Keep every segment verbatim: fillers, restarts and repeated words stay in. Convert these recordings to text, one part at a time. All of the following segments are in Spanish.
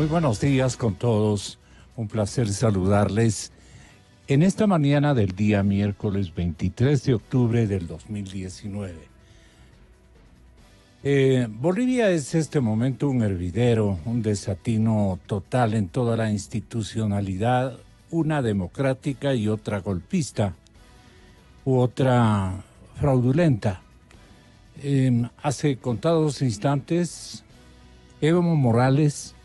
Muy buenos días con todos, un placer saludarles en esta mañana del día miércoles veintitrés de octubre del dos mil diecinueve. Eh, Bolivia es en este momento un hervidero, un desatino total en toda la institucionalidad, una democrática y otra golpista, u otra fraudulenta. Eh, hace contados instantes, Evo Morales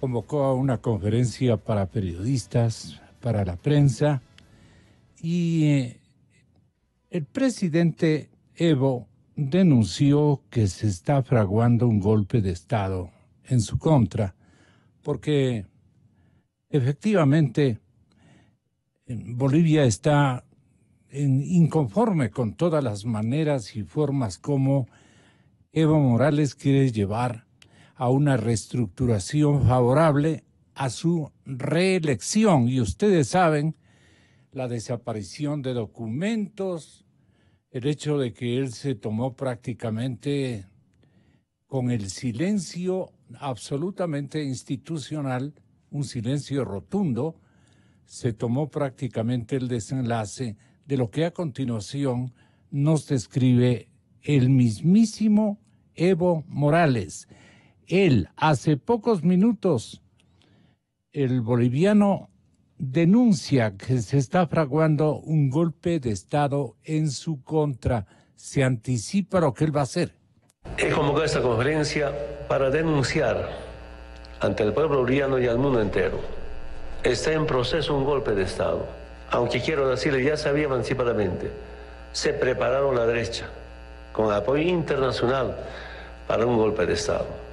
convocó a una conferencia para periodistas, para la prensa, y eh, el presidente Evo denunció que se está fraguando un golpe de Estado en su contra, porque efectivamente Bolivia está inconforme con todas las maneras y formas como Evo Morales quiere llevar a una reestructuración favorable a su reelección. Y ustedes saben, la desaparición de documentos, el hecho de que él se tomó prácticamente con el silencio absolutamente institucional, un silencio rotundo, se tomó prácticamente el desenlace de lo que a continuación nos describe el mismísimo Evo Morales. Él, hace pocos minutos, el boliviano denuncia que se está fraguando un golpe de Estado en su contra. Se anticipa lo que él va a hacer. He convocado esta conferencia para denunciar ante el pueblo boliviano y al mundo entero. Está en proceso un golpe de Estado. Aunque quiero decirle, ya sabía anticipadamente, se prepararon la derecha con apoyo internacional para un golpe de Estado.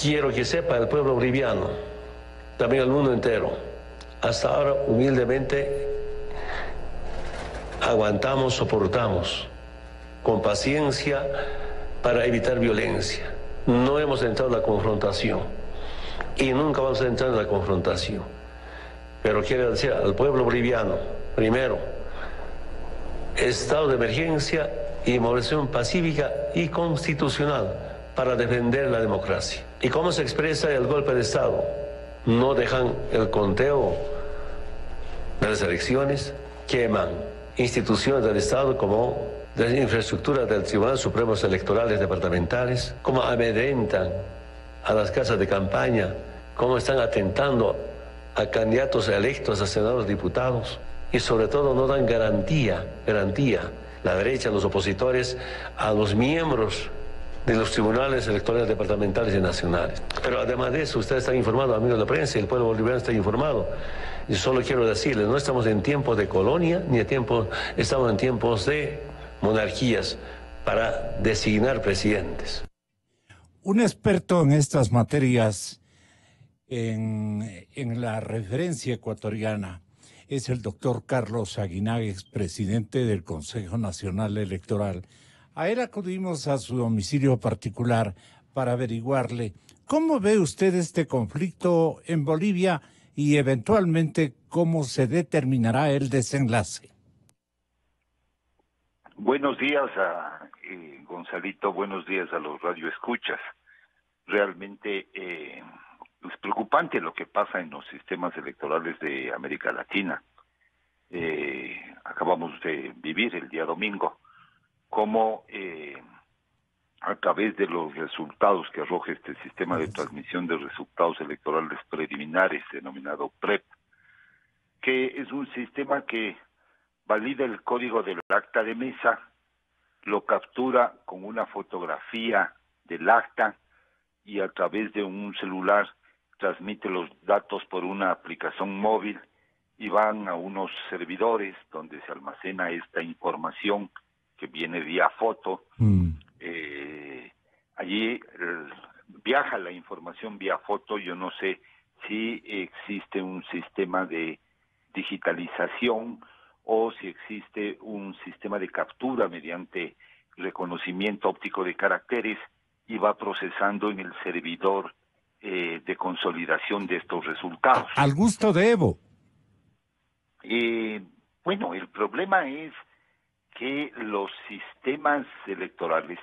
Quiero que sepa el pueblo boliviano, también el mundo entero, hasta ahora humildemente aguantamos, soportamos con paciencia para evitar violencia. No hemos entrado en la confrontación y nunca vamos a entrar en la confrontación. Pero quiero decir al pueblo boliviano, primero, estado de emergencia y movilización pacífica y constitucional para defender la democracia. ¿Y cómo se expresa el golpe de Estado? No dejan el conteo de las elecciones, queman instituciones del Estado como de la infraestructura del Tribunal Supremo Electorales Departamentales, cómo amedrentan a las casas de campaña, cómo están atentando a candidatos electos, a senadores, diputados, y sobre todo no dan garantía, garantía, la derecha, los opositores, a los miembros de los tribunales electorales departamentales y nacionales. Pero además de eso, ustedes están informados, amigos de la prensa, y el pueblo boliviano está informado. Y solo quiero decirles, no estamos en tiempos de colonia, ni en tiempos, estamos en tiempos de monarquías para designar presidentes. Un experto en estas materias, En, en la referencia ecuatoriana, es el doctor Carlos Aguiná, expresidente del Consejo Nacional Electoral. A él acudimos a su domicilio particular para averiguarle cómo ve usted este conflicto en Bolivia y eventualmente cómo se determinará el desenlace. Buenos días a eh, Gonzalito, buenos días a los radioescuchas. Realmente Eh, es preocupante lo que pasa en los sistemas electorales de América Latina. Eh, acabamos de vivir el día domingo cómo eh, a través de los resultados que arroja este sistema de transmisión de resultados electorales preliminares, denominado PREP, que es un sistema que valida el código del acta de mesa, lo captura con una fotografía del acta y a través de un celular transmite los datos por una aplicación móvil y van a unos servidores donde se almacena esta información que viene vía foto. Mm. Eh, allí el, viaja la información vía foto. Yo no sé si existe un sistema de digitalización o si existe un sistema de captura mediante reconocimiento óptico de caracteres y va procesando en el servidor Eh, de consolidación de estos resultados. Al gusto de Evo. Eh, bueno, el problema es que los sistemas electorales,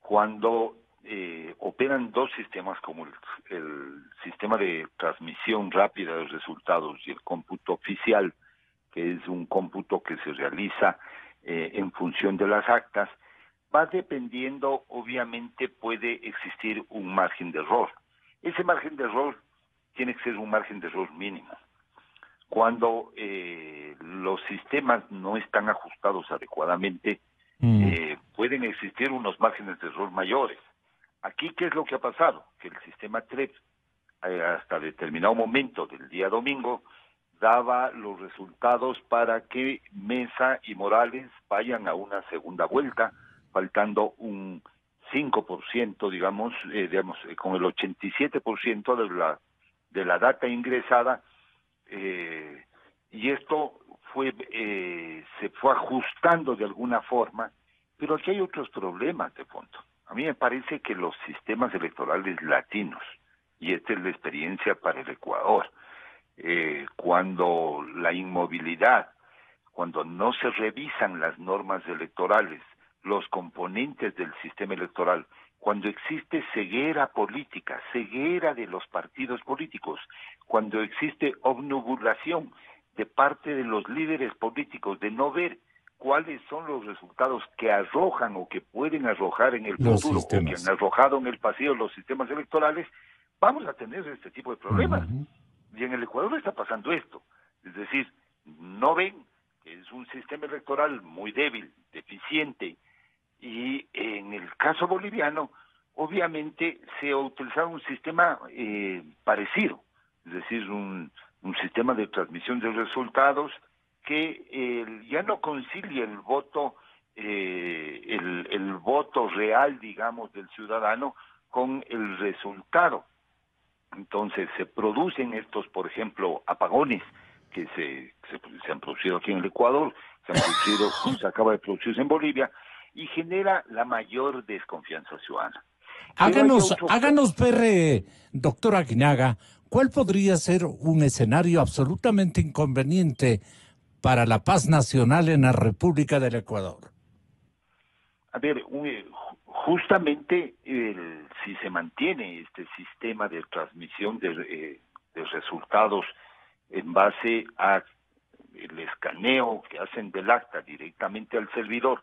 cuando eh, operan dos sistemas como el, el sistema de transmisión rápida de resultados y el cómputo oficial, que es un cómputo que se realiza eh, en función de las actas. Va dependiendo, obviamente puede existir un margen de error. Ese margen de error tiene que ser un margen de error mínimo. Cuando eh, los sistemas no están ajustados adecuadamente, mm. eh, pueden existir unos márgenes de error mayores. Aquí, ¿qué es lo que ha pasado? Que el sistema T R E P, eh, hasta determinado momento del día domingo, daba los resultados para que Mesa y Morales vayan a una segunda vuelta, faltando un cinco por ciento, digamos, eh, digamos eh, con el ochenta y siete por ciento de la, de la data ingresada, eh, y esto fue eh, se fue ajustando de alguna forma, pero aquí hay otros problemas de fondo. A mí me parece que los sistemas electorales latinos, y esta es la experiencia para el Ecuador, eh, cuando la inmovilidad, cuando no se revisan las normas electorales, los componentes del sistema electoral, cuando existe ceguera política, ceguera de los partidos políticos, cuando existe obnubulación de parte de los líderes políticos de no ver cuáles son los resultados que arrojan o que pueden arrojar en el futuro, o que han arrojado en el pasado los sistemas electorales, vamos a tener este tipo de problemas. Uh-huh. Y en el Ecuador está pasando esto. Es decir, no ven que es un sistema electoral muy débil, deficiente. Y en el caso boliviano, obviamente se utilizaba un sistema eh, parecido, es decir, un, un sistema de transmisión de resultados que eh, ya no concilia el voto, eh, el, el voto real, digamos, del ciudadano con el resultado. Entonces se producen estos, por ejemplo, apagones que se, se, se han producido aquí en el Ecuador, se han producido, se acaba de producirse en Bolivia, y genera la mayor desconfianza ciudadana. Háganos, otro... háganos ver, doctor Aguinaga, ¿cuál podría ser un escenario absolutamente inconveniente para la paz nacional en la República del Ecuador? A ver, justamente el, si se mantiene este sistema de transmisión de, de resultados en base a el escaneo que hacen del acta directamente al servidor,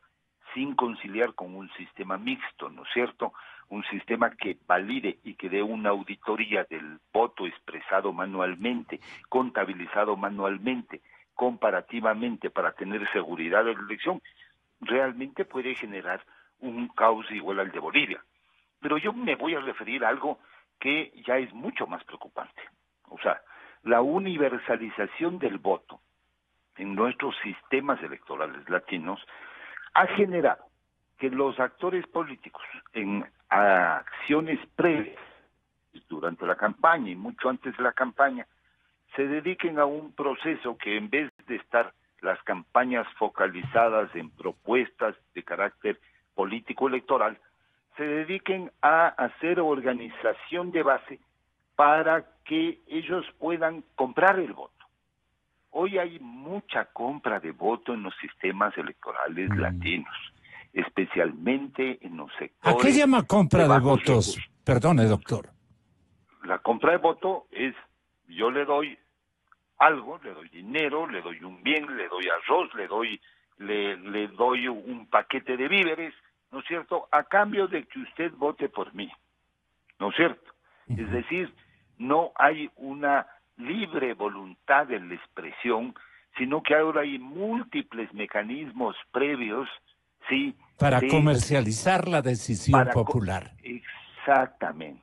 sin conciliar con un sistema mixto, ¿no es cierto? Un sistema que valide y que dé una auditoría del voto expresado manualmente, contabilizado manualmente, comparativamente, para tener seguridad de la elección, realmente puede generar un caos igual al de Bolivia. Pero yo me voy a referir a algo que ya es mucho más preocupante. O sea, la universalización del voto en nuestros sistemas electorales latinos ha generado que los actores políticos en acciones previas, durante la campaña y mucho antes de la campaña, se dediquen a un proceso que en vez de estar las campañas focalizadas en propuestas de carácter político-electoral, se dediquen a hacer organización de base para que ellos puedan comprar el voto. Hoy hay mucha compra de voto en los sistemas electorales mm. latinos, especialmente en los sectores... ¿A qué llama compra de, de votos? Recursos. Perdone, doctor. La compra de voto es, yo le doy algo, le doy dinero, le doy un bien, le doy arroz, le doy, le, le doy un paquete de víveres, ¿no es cierto?, a cambio de que usted vote por mí, ¿no es cierto? Mm. Es decir, no hay una libre voluntad de la expresión, sino que ahora hay múltiples mecanismos previos, sí, para de, comercializar la decisión para, popular. Exactamente.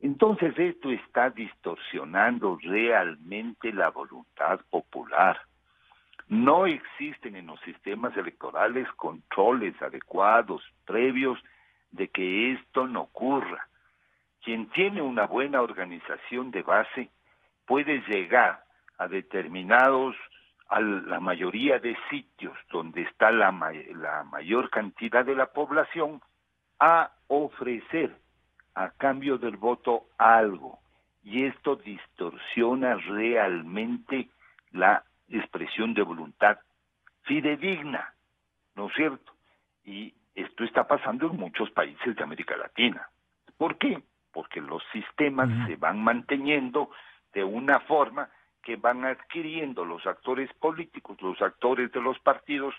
Entonces esto está distorsionando realmente la voluntad popular. No existen en los sistemas electorales controles adecuados previos de que esto no ocurra. Quien tiene una buena organización de base puede llegar a determinados, a la mayoría de sitios donde está la, la mayor cantidad de la población, a ofrecer a cambio del voto algo. Y esto distorsiona realmente la expresión de voluntad fidedigna, ¿no es cierto? Y Esto está pasando en muchos países de América Latina. ¿Por qué? Porque los sistemas uh-huh. se van manteniendo de una forma que van adquiriendo los actores políticos, los actores de los partidos,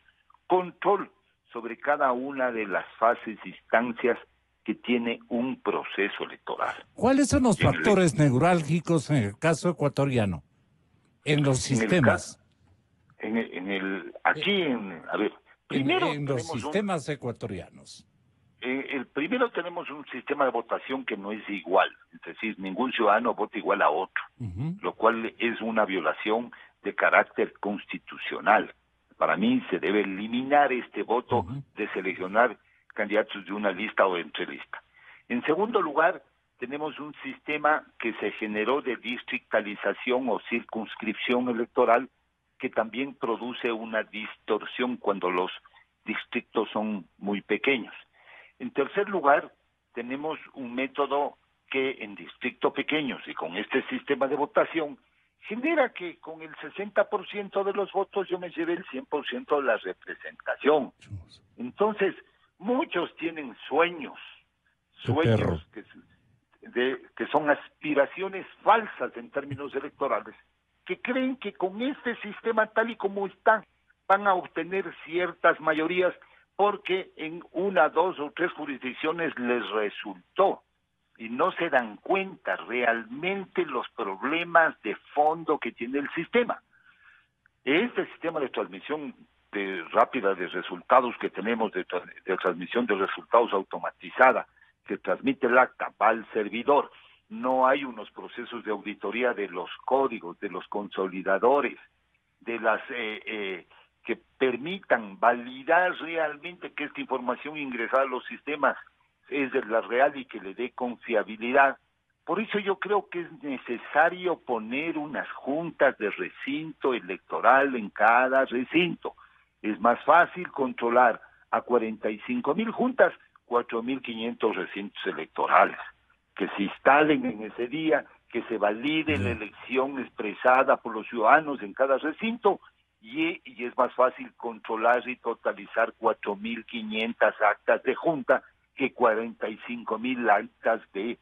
control sobre cada una de las fases, instancias que tiene un proceso electoral. ¿Cuáles son los en factores el... neurálgicos en el caso ecuatoriano? En los en sistemas. El ca... en, en el aquí, en, a ver, primero... En, en los sistemas un... ecuatorianos. Eh, el primero tenemos un sistema de votación que no es igual, es decir, ningún ciudadano vota igual a otro, uh-huh. lo cual es una violación de carácter constitucional. Para mí se debe eliminar este voto uh-huh. de seleccionar candidatos de una lista o de entre lista. En segundo lugar, tenemos un sistema que se generó de distritalización o circunscripción electoral que también produce una distorsión cuando los distritos son muy pequeños. En tercer lugar, tenemos un método que en distritos pequeños y con este sistema de votación genera que con el sesenta por ciento de los votos yo me lleve el cien por ciento de la representación. Entonces, muchos tienen sueños, sueños que, de, que son aspiraciones falsas en términos electorales, que creen que con este sistema tal y como está van a obtener ciertas mayorías porque en una, dos o tres jurisdicciones les resultó y no se dan cuenta realmente los problemas de fondo que tiene el sistema. Este sistema de transmisión de rápida de resultados que tenemos, de, tra de transmisión de resultados automatizada, que transmite el acta, va al servidor. No hay unos procesos de auditoría de los códigos, de los consolidadores, de las... Eh, eh, que permitan validar realmente que esta información ingresada a los sistemas es la real y que le dé confiabilidad. Por eso yo creo que es necesario poner unas juntas de recinto electoral en cada recinto. Es más fácil controlar a cuarenta y cinco mil juntas, cuatro mil quinientos recintos electorales, que se instalen en ese día, que se valide la elección expresada por los ciudadanos en cada recinto, y es más fácil controlar y totalizar cuatro mil quinientas actas de junta que cuarenta y cinco mil actas de,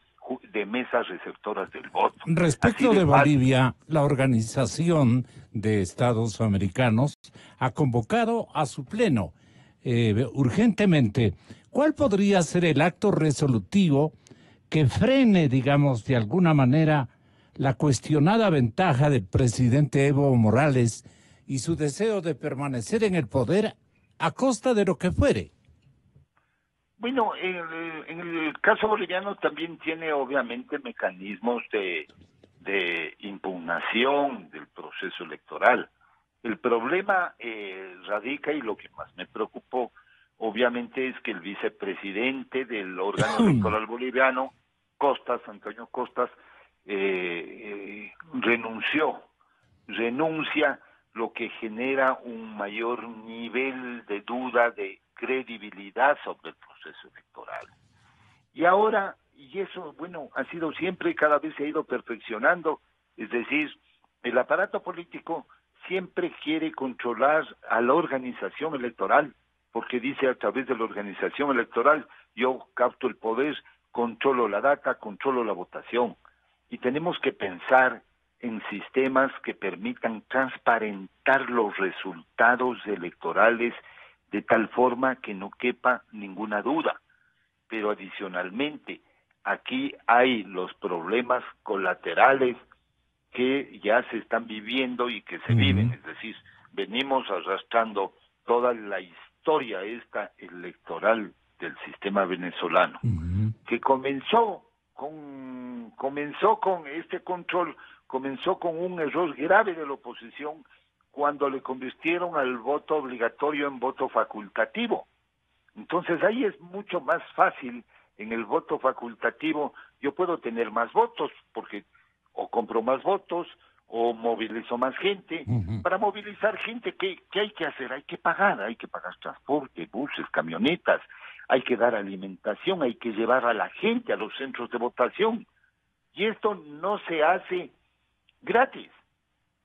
de mesas receptoras del voto. Respecto de, de Bolivia, la Organización de Estados Americanos ha convocado a su pleno eh, urgentemente. ¿Cuál podría ser el acto resolutivo que frene, digamos, de alguna manera la cuestionada ventaja del presidente Evo Morales y su deseo de permanecer en el poder a costa de lo que fuere? Bueno, en el, en el caso boliviano también tiene obviamente mecanismos de, de impugnación del proceso electoral. El problema eh, radica, y lo que más me preocupó, obviamente, es que el vicepresidente del órgano electoral boliviano, Costas, Antonio Costas, eh, eh, renunció, renuncia, lo que genera un mayor nivel de duda, de credibilidad sobre el proceso electoral. Y ahora, y eso, bueno, ha sido siempre y cada vez se ha ido perfeccionando, es decir, el aparato político siempre quiere controlar a la organización electoral, porque dice a través de la organización electoral, yo capto el poder, controlo la data, controlo la votación. Y tenemos que pensar en sistemas que permitan transparentar los resultados electorales de tal forma que no quepa ninguna duda. Pero adicionalmente, aquí hay los problemas colaterales que ya se están viviendo y que se mm-hmm. viven. Es decir, venimos arrastrando toda la historia esta electoral del sistema venezolano, mm-hmm. que comenzó con, comenzó con este control. Comenzó con un error grave de la oposición cuando le convirtieron al voto obligatorio en voto facultativo. Entonces ahí es mucho más fácil, en el voto facultativo yo puedo tener más votos, porque o compro más votos o movilizo más gente. Uh-huh. Para movilizar gente, ¿qué, qué hay que hacer? Hay que pagar, hay que pagar transporte, buses, camionetas, hay que dar alimentación, hay que llevar a la gente a los centros de votación. Y esto no se hace gratis.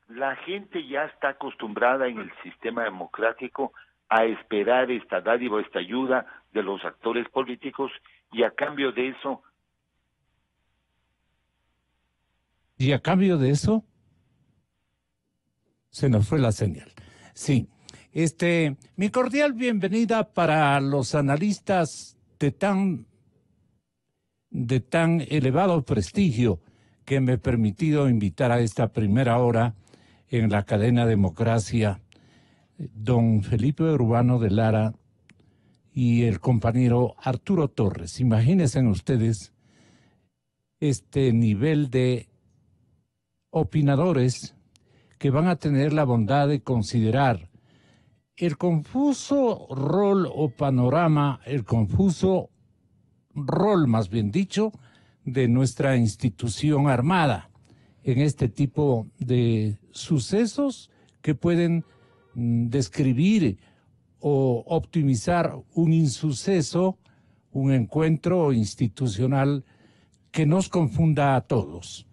La gente ya está acostumbrada en el sistema democrático a esperar esta dádiva, esta ayuda de los actores políticos, y a cambio de eso... Y a cambio de eso, se nos fue la señal. Sí, este, mi cordial bienvenida para los analistas de tan, de tan elevado prestigio que me he permitido invitar a esta primera hora en la cadena Democracia, don Felipe Burbano de Lara y el compañero Arturo Torres. Imagínense ustedes este nivel de opinadores que van a tener la bondad de considerar el confuso rol o panorama, el confuso rol, más bien dicho, de nuestra institución armada en este tipo de sucesos que pueden describir o optimizar un insuceso, un encuentro institucional que nos confunda a todos.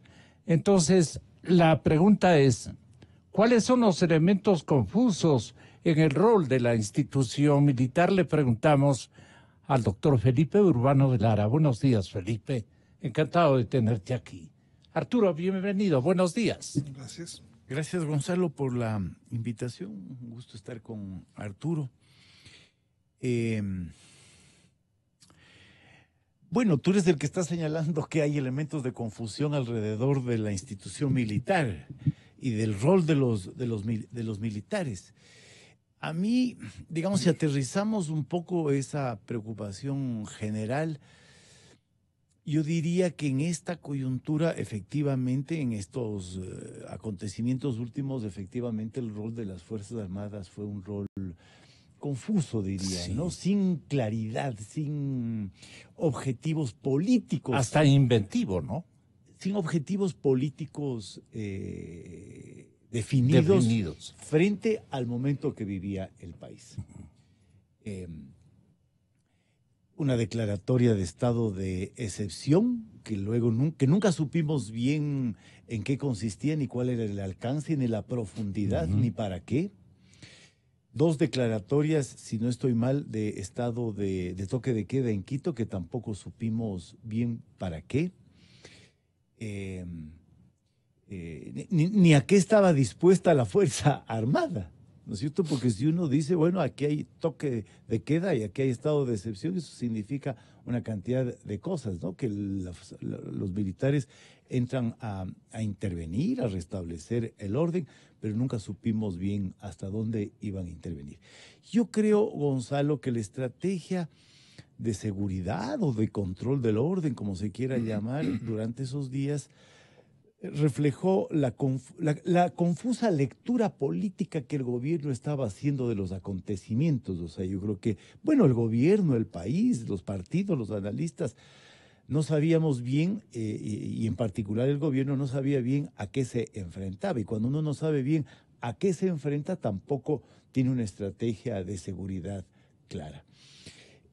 Entonces, la pregunta es, ¿cuáles son los elementos confusos en el rol de la institución militar? Le preguntamos al doctor Felipe Burbano de Lara. Buenos días, Felipe. Encantado de tenerte aquí. Arturo, bienvenido. Buenos días. Gracias. Gracias, Gonzalo, por la invitación. Un gusto estar con Arturo. Eh, bueno, tú eres el que está señalando que hay elementos de confusión alrededor de la institución militar y del rol de los, de los, de los militares. A mí, digamos, si aterrizamos un poco esa preocupación general, yo diría que en esta coyuntura, efectivamente, en estos eh, acontecimientos últimos, efectivamente el rol de las Fuerzas Armadas fue un rol confuso, diría, sí, ¿no? Sin claridad, sin objetivos políticos. Hasta inventivo, ¿no? Sin objetivos políticos eh, definidos, definidos frente al momento que vivía el país. Uh-huh. eh, Una declaratoria de estado de excepción, que luego nunca, que nunca supimos bien en qué consistía, ni cuál era el alcance, ni la profundidad, uh-huh, ni para qué. Dos declaratorias, si no estoy mal, de estado de, de toque de queda en Quito, que tampoco supimos bien para qué. Eh, eh, ni, ni a qué estaba dispuesta la Fuerza Armada. ¿No es cierto? Porque si uno dice, bueno, aquí hay toque de queda y aquí hay estado de excepción, eso significa una cantidad de cosas, ¿no? Que la, la, los militares entran a, a intervenir, a restablecer el orden, pero nunca supimos bien hasta dónde iban a intervenir. Yo creo, Gonzalo, que la estrategia de seguridad o de control del orden, como se quiera llamar, durante esos días, reflejó la, conf la, la confusa lectura política que el gobierno estaba haciendo de los acontecimientos. O sea, yo creo que, bueno, el gobierno, el país, los partidos, los analistas, no sabíamos bien, eh, y, y en particular el gobierno no sabía bien a qué se enfrentaba. Y cuando uno no sabe bien a qué se enfrenta, tampoco tiene una estrategia de seguridad clara.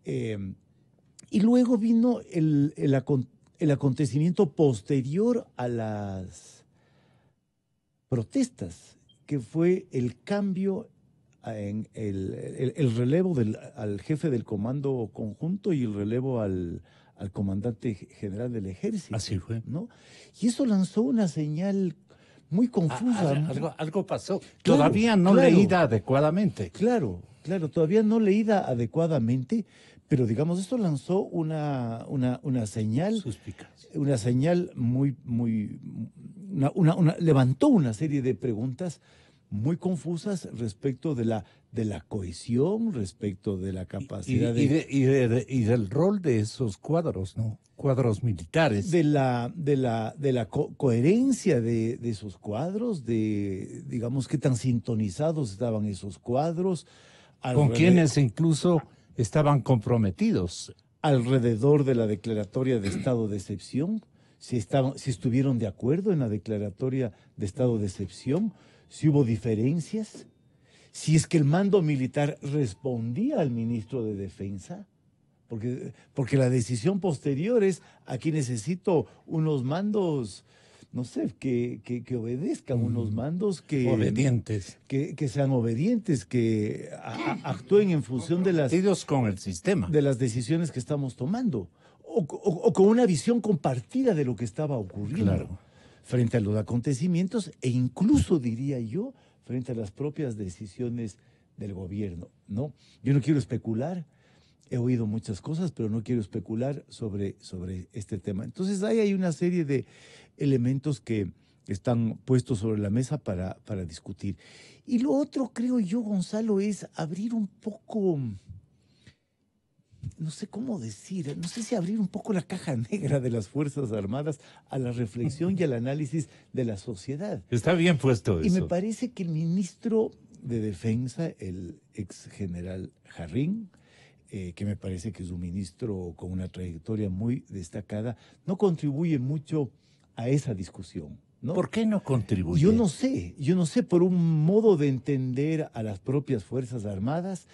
Eh, y luego vino el, el acontecimiento, el acontecimiento posterior a las protestas, que fue el cambio en el, el, el relevo del, al jefe del comando conjunto y el relevo al, al comandante general del ejército. Así fue, ¿no? Y eso lanzó una señal muy confusa. A, a, algo, algo pasó. Claro, todavía no claro, leída adecuadamente. Claro, claro, todavía no leída adecuadamente. Pero digamos, esto lanzó una, una, una señal, suspicaz, una señal muy, muy, una, una, una, levantó una serie de preguntas muy confusas respecto de la, de la cohesión, respecto de la capacidad y, y, de, de, y, de, y, de, y del rol de esos cuadros, ¿no? Cuadros militares. De la, de la, de la co coherencia de, de esos cuadros, de, digamos, qué tan sintonizados estaban esos cuadros. Con quienes incluso estaban comprometidos. Alrededor de la declaratoria de estado de excepción, si, estaban, si estuvieron de acuerdo en la declaratoria de estado de excepción, si hubo diferencias, si es que el mando militar respondía al ministro de Defensa, porque, porque la decisión posterior es, aquí necesito unos mandos no sé, que, que, que obedezcan mm. unos mandos que... Obedientes. Que, que sean obedientes, que a, a, actúen en función de las... con el sistema. De las decisiones que estamos tomando. O, o, o con una visión compartida de lo que estaba ocurriendo. Claro. Frente a los acontecimientos e incluso, diría yo, frente a las propias decisiones del gobierno, ¿no? Yo no quiero especular, he oído muchas cosas, pero no quiero especular sobre, sobre este tema. Entonces, ahí hay una serie de elementos que están puestos sobre la mesa para, para discutir. Y lo otro, creo yo, Gonzalo, es abrir un poco... no sé cómo decir, no sé si abrir un poco la caja negra de las Fuerzas Armadas a la reflexión y al análisis de la sociedad. Está bien puesto eso. Y me parece que el ministro de Defensa, el ex general Jarrín, eh, que me parece que es un ministro con una trayectoria muy destacada, no contribuye mucho a esa discusión, ¿no? ¿Por qué no contribuye? Yo no sé, yo no sé, por un modo de entender a las propias Fuerzas Armadas.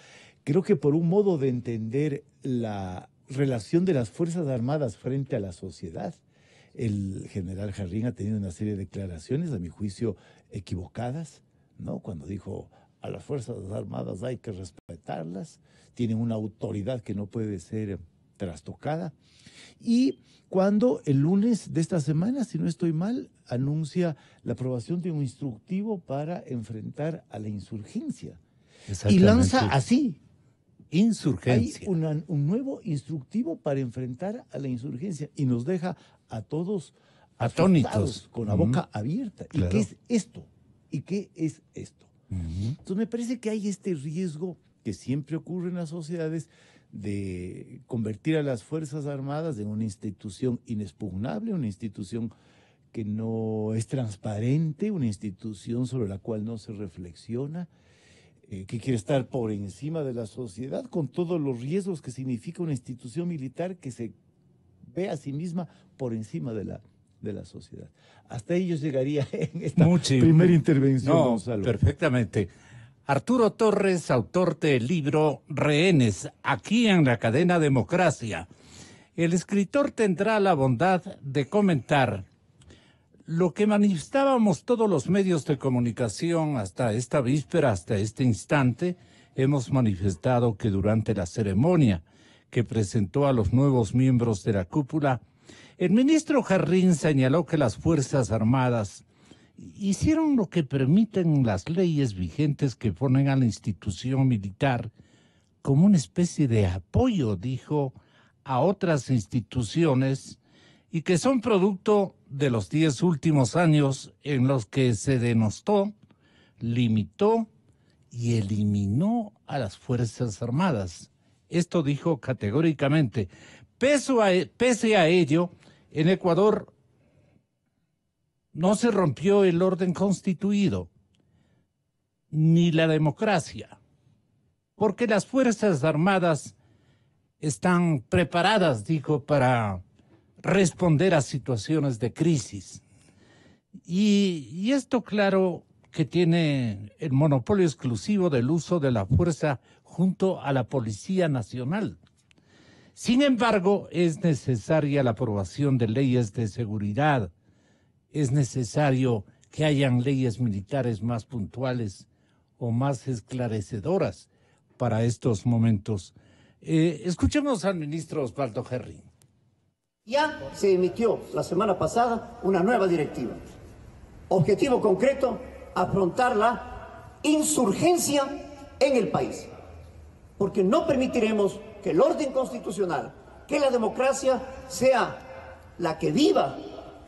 Creo que por un modo de entender la relación de las Fuerzas Armadas frente a la sociedad, el general Jarrín ha tenido una serie de declaraciones, a mi juicio, equivocadas, ¿no? Cuando dijo, a las Fuerzas Armadas hay que respetarlas, tienen una autoridad que no puede ser trastocada. Y cuando el lunes de esta semana, si no estoy mal, anuncia la aprobación de un instructivo para enfrentar a la insurgencia. Y lanza así. Insurgencia. Hay una, un nuevo instructivo para enfrentar a la insurgencia y nos deja a todos atónitos, con la boca uh-huh. abierta. Claro. ¿Y qué es esto? ¿Y qué es esto? Uh-huh. Entonces me parece que hay este riesgo que siempre ocurre en las sociedades de convertir a las Fuerzas Armadas en una institución inexpugnable, una institución que no es transparente, una institución sobre la cual no se reflexiona, Eh, que quiere estar por encima de la sociedad, con todos los riesgos que significa una institución militar que se ve a sí misma por encima de la, de la sociedad. Hasta ahí yo llegaría en esta Mucho, primera intervención, no, Gonzalo. Perfectamente. Arturo Torres, autor del libro Rehenes, aquí en la cadena Democracia. El escritor tendrá la bondad de comentar lo que manifestábamos todos los medios de comunicación hasta esta víspera, hasta este instante. Hemos manifestado que durante la ceremonia que presentó a los nuevos miembros de la cúpula, el ministro Jarrín señaló que las Fuerzas Armadas hicieron lo que permiten las leyes vigentes que ponen a la institución militar como una especie de apoyo, dijo, a otras instituciones y que son producto de los diez últimos años en los que se denostó, limitó y eliminó a las Fuerzas Armadas. Esto dijo categóricamente. Pese a ello, en Ecuador no se rompió el orden constituido, ni la democracia, porque las Fuerzas Armadas están preparadas, dijo, para responder a situaciones de crisis. Y, y esto, claro, que tiene el monopolio exclusivo del uso de la fuerza junto a la Policía Nacional. Sin embargo, es necesaria la aprobación de leyes de seguridad. Es necesario que hayan leyes militares más puntuales o más esclarecedoras para estos momentos. Eh, escuchemos al ministro Oswaldo Jarrín. Ya se emitió la semana pasada una nueva directiva. Objetivo concreto, afrontar la insurgencia en el país. Porque no permitiremos que el orden constitucional, que la democracia sea la que viva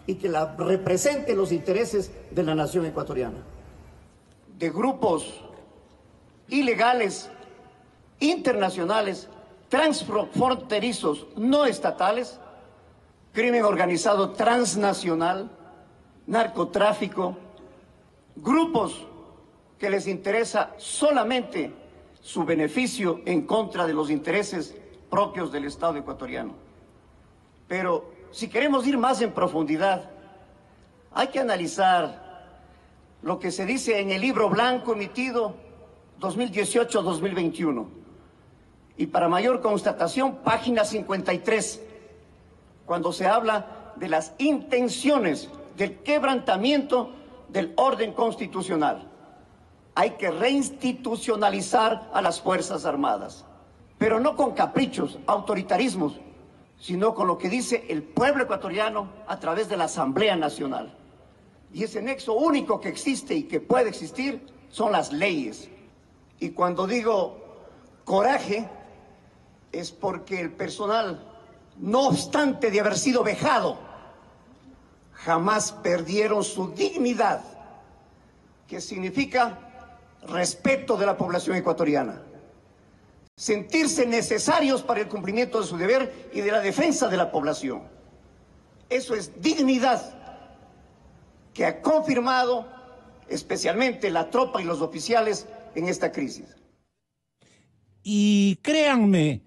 y que la represente los intereses de la nación ecuatoriana. De grupos ilegales, internacionales, transfronterizos, no estatales, crimen organizado transnacional, narcotráfico, grupos que les interesa solamente su beneficio en contra de los intereses propios del Estado ecuatoriano. Pero si queremos ir más en profundidad, hay que analizar lo que se dice en el libro blanco emitido dos mil dieciocho a dos mil veintiuno. Y para mayor constatación, página cincuenta y tres. Cuando se habla de las intenciones del quebrantamiento del orden constitucional. Hay que reinstitucionalizar a las Fuerzas Armadas, pero no con caprichos, autoritarismos, sino con lo que dice el pueblo ecuatoriano a través de la Asamblea Nacional. Y ese nexo único que existe y que puede existir son las leyes. Y cuando digo coraje, es porque el personal, no obstante de haber sido vejado, jamás perdieron su dignidad, que significa respeto de la población ecuatoriana. Sentirse necesarios para el cumplimiento de su deber y de la defensa de la población. Eso es dignidad que ha confirmado especialmente la tropa y los oficiales en esta crisis. Y créanme,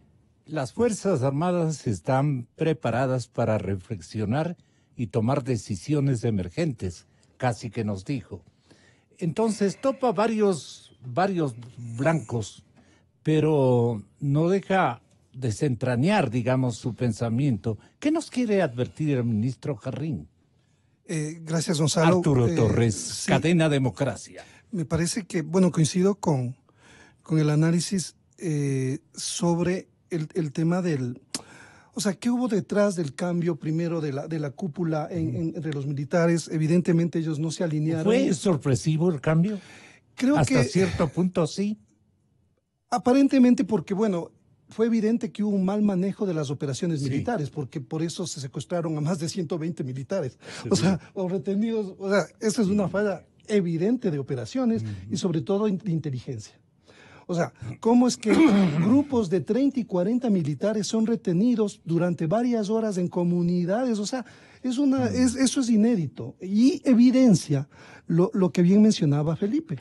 las Fuerzas Armadas están preparadas para reflexionar y tomar decisiones emergentes, casi que nos dijo. Entonces topa varios, varios blancos, pero no deja desentrañar, digamos, su pensamiento. ¿Qué nos quiere advertir el ministro Jarrín? Eh, gracias, Gonzalo. Arturo eh, Torres, sí. Cadena Democracia. Me parece que, bueno, coincido con, con el análisis eh, sobre el, el tema del... O sea, ¿qué hubo detrás del cambio primero de la, de la cúpula en, en, entre los militares? Evidentemente ellos no se alinearon. ¿Fue sorpresivo el cambio? Creo que... Hasta cierto punto sí. Aparentemente porque, bueno, fue evidente que hubo un mal manejo de las operaciones sí. militares, porque por eso se secuestraron a más de ciento veinte militares, sí. o sea, o retenidos, o sea, esa es una falla evidente de operaciones uh-huh. y sobre todo de inteligencia. O sea, ¿cómo es que grupos de treinta y cuarenta militares son retenidos durante varias horas en comunidades? O sea, es una, es, eso es inédito y evidencia lo, lo que bien mencionaba Felipe.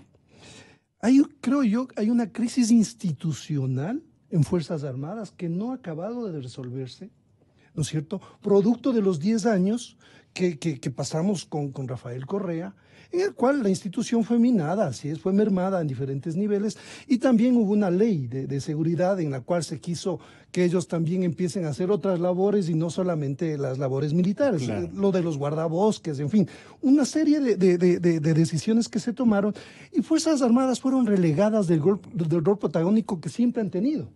Hay, creo yo, hay una crisis institucional en Fuerzas Armadas que no ha acabado de resolverse, ¿no es cierto? Producto de los diez años que, que, que pasamos con, con Rafael Correa, en el cual la institución fue minada, así es, fue mermada en diferentes niveles, y también hubo una ley de, de seguridad en la cual se quiso que ellos también empiecen a hacer otras labores y no solamente las labores militares, claro. lo de los guardabosques, en fin, una serie de, de, de, de decisiones que se tomaron, y Fuerzas Armadas fueron relegadas del rol, del rol protagónico que siempre han tenido.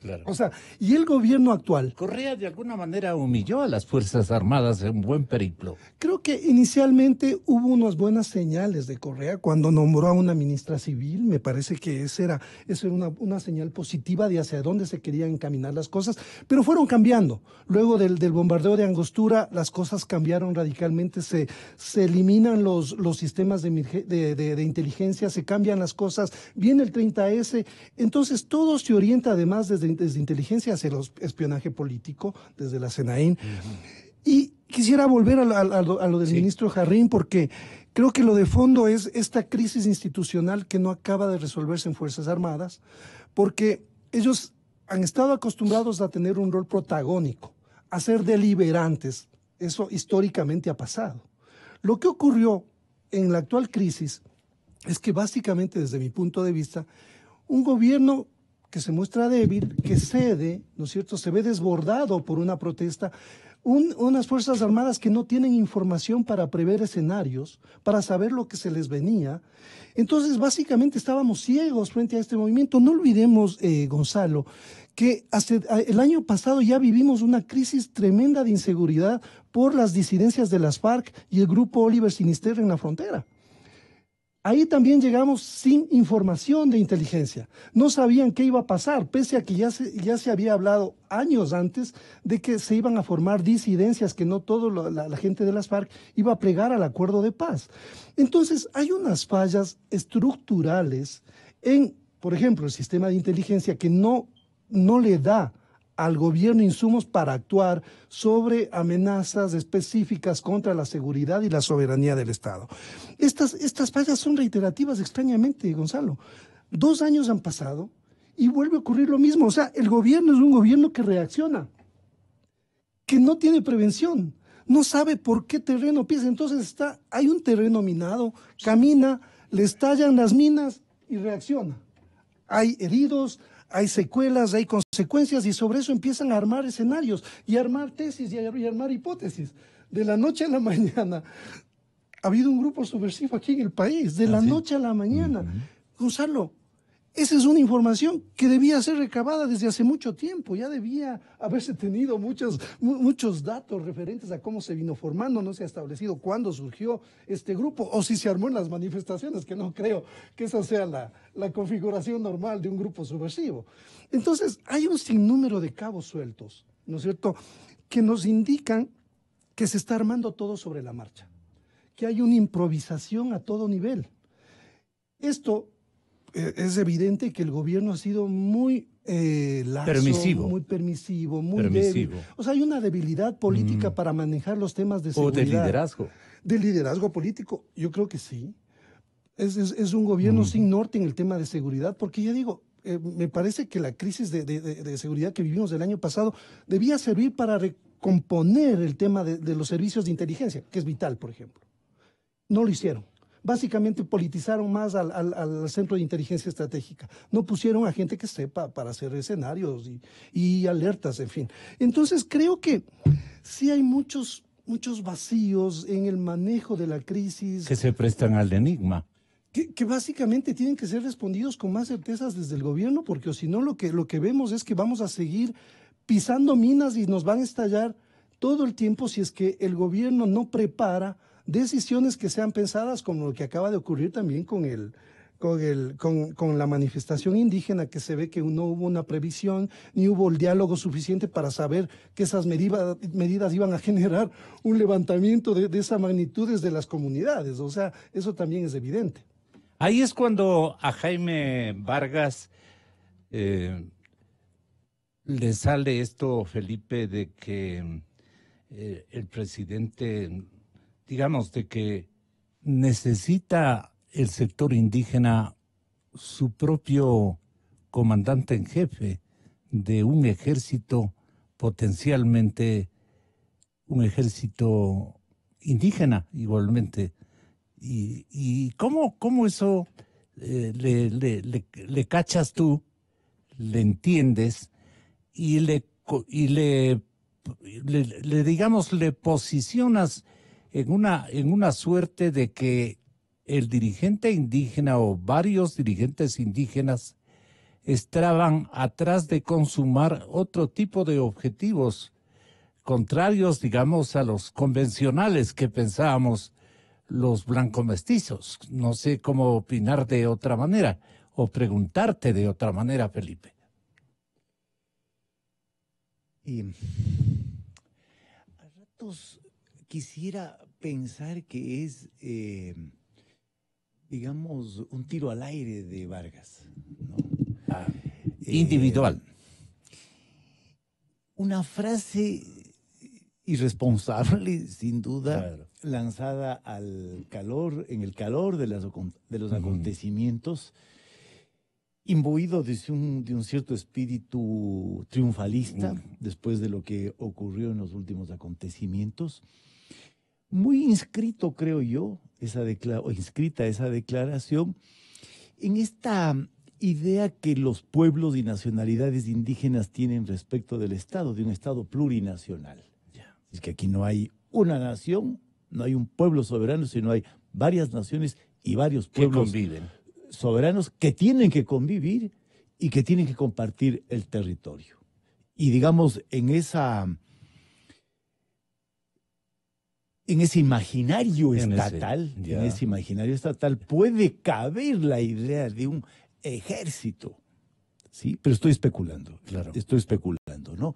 Claro. O sea, y el gobierno actual... Correa de alguna manera humilló a las Fuerzas Armadas en un buen periplo. Creo que inicialmente hubo unas buenas señales de Correa cuando nombró a una ministra civil. Me parece que esa era, esa era una, una señal positiva de hacia dónde se querían encaminar las cosas, pero fueron cambiando. Luego del, del bombardeo de Angostura, las cosas cambiaron radicalmente. Se, se eliminan los, los sistemas de, de, de, de inteligencia, se cambian las cosas. Viene el treinta ese. Entonces, todo se orienta además desde desde inteligencia hacia el espionaje político, desde la SENAIN. Uh-huh. Y quisiera volver a, a, a, lo, a lo del sí. ministro Jarrín, porque creo que lo de fondo es esta crisis institucional que no acaba de resolverse en Fuerzas Armadas, porque ellos han estado acostumbrados a tener un rol protagónico, a ser deliberantes. Eso históricamente ha pasado. Lo que ocurrió en la actual crisis es que básicamente, desde mi punto de vista, un gobierno que se muestra débil, que cede, ¿no es cierto?, se ve desbordado por una protesta, un, unas Fuerzas Armadas que no tienen información para prever escenarios, para saber lo que se les venía. Entonces, básicamente estábamos ciegos frente a este movimiento. No olvidemos, eh, Gonzalo, que hace, el año pasado ya vivimos una crisis tremenda de inseguridad por las disidencias de las FARC y el grupo Oliver Sinisterra en la frontera. Ahí también llegamos sin información de inteligencia. No sabían qué iba a pasar, pese a que ya se, ya se había hablado años antes de que se iban a formar disidencias, que no toda la, la gente de las FARC iba a plegar al acuerdo de paz. Entonces, hay unas fallas estructurales en, por ejemplo, el sistema de inteligencia que no, no le da al gobierno insumos para actuar sobre amenazas específicas contra la seguridad y la soberanía del Estado. Estas, estas fallas son reiterativas extrañamente, Gonzalo. Dos años han pasado y vuelve a ocurrir lo mismo. O sea, el gobierno es un gobierno que reacciona, que no tiene prevención, no sabe por qué terreno pisa. Entonces está, hay un terreno minado, camina, le estallan las minas y reacciona. Hay heridos, hay secuelas, hay consecuencias, y sobre eso empiezan a armar escenarios y a armar tesis y a, y a armar hipótesis. De la noche a la mañana ha habido un grupo subversivo aquí en el país, de ¿Ah, la sí? noche a la mañana. Uh-huh. Gonzalo, esa es una información que debía ser recabada desde hace mucho tiempo, ya debía haberse tenido muchos, muchos datos referentes a cómo se vino formando, no se ha establecido cuándo surgió este grupo, o si se armó en las manifestaciones, que no creo que esa sea la, la configuración normal de un grupo subversivo. Entonces, hay un sinnúmero de cabos sueltos, ¿no es cierto?, que nos indican que se está armando todo sobre la marcha, que hay una improvisación a todo nivel. Esto... Es evidente que el gobierno ha sido muy eh, laxo, permisivo. muy permisivo, muy permisivo. débil. O sea, hay una debilidad política mm. para manejar los temas de seguridad. O de liderazgo. De liderazgo político, yo creo que sí. Es, es, es un gobierno mm. sin norte en el tema de seguridad, porque ya digo, eh, me parece que la crisis de, de, de seguridad que vivimos el año pasado debía servir para recomponer el tema de, de los servicios de inteligencia, que es vital, por ejemplo. No lo hicieron. Básicamente politizaron más al, al, al Centro de Inteligencia Estratégica. No pusieron a gente que sepa para hacer escenarios y, y alertas, en fin. Entonces creo que sí hay muchos, muchos vacíos en el manejo de la crisis. Que se prestan al enigma. Que, que básicamente tienen que ser respondidos con más certezas desde el gobierno, porque si no lo que, lo que vemos es que vamos a seguir pisando minas y nos van a estallar todo el tiempo si es que el gobierno no prepara decisiones que sean pensadas, como lo que acaba de ocurrir también con el, con el, con, con la manifestación indígena, que se ve que no hubo una previsión, ni hubo el diálogo suficiente para saber que esas medida, medidas iban a generar un levantamiento de, de esa magnitud desde las comunidades. O sea, eso también es evidente. Ahí es cuando a Jaime Vargas eh, le sale esto, Felipe, de que eh, el presidente... digamos, de que necesita el sector indígena su propio comandante en jefe de un ejército potencialmente, un ejército indígena igualmente. ¿Y, y cómo, cómo eso eh, le, le, le, le cachas tú, le entiendes y le, y le, le, le digamos, le posicionas en una, en una suerte de que el dirigente indígena o varios dirigentes indígenas estaban atrás de consumar otro tipo de objetivos contrarios, digamos, a los convencionales que pensábamos los blancomestizos? No sé cómo opinar de otra manera o preguntarte de otra manera, Felipe. Y a ratos quisiera pensar que es, eh, digamos, un tiro al aire de Vargas, ¿no? Ah, eh, individual. Una frase irresponsable, sin duda, claro, lanzada al calor, en el calor de, las, de los uh-huh. acontecimientos, imbuido de un, de un cierto espíritu triunfalista, uh-huh. después de lo que ocurrió en los últimos acontecimientos. Muy inscrito, creo yo, esa o inscrita esa declaración, en esta idea que los pueblos y nacionalidades indígenas tienen respecto del Estado, de un Estado plurinacional. Yeah. Es que aquí no hay una nación, no hay un pueblo soberano, sino hay varias naciones y varios pueblos que conviven. Soberanos que tienen que convivir y que tienen que compartir el territorio. Y digamos, en esa... En ese imaginario estatal, en ese, en ese imaginario estatal puede caber la idea de un ejército, sí, pero estoy especulando, claro, estoy especulando, ¿no?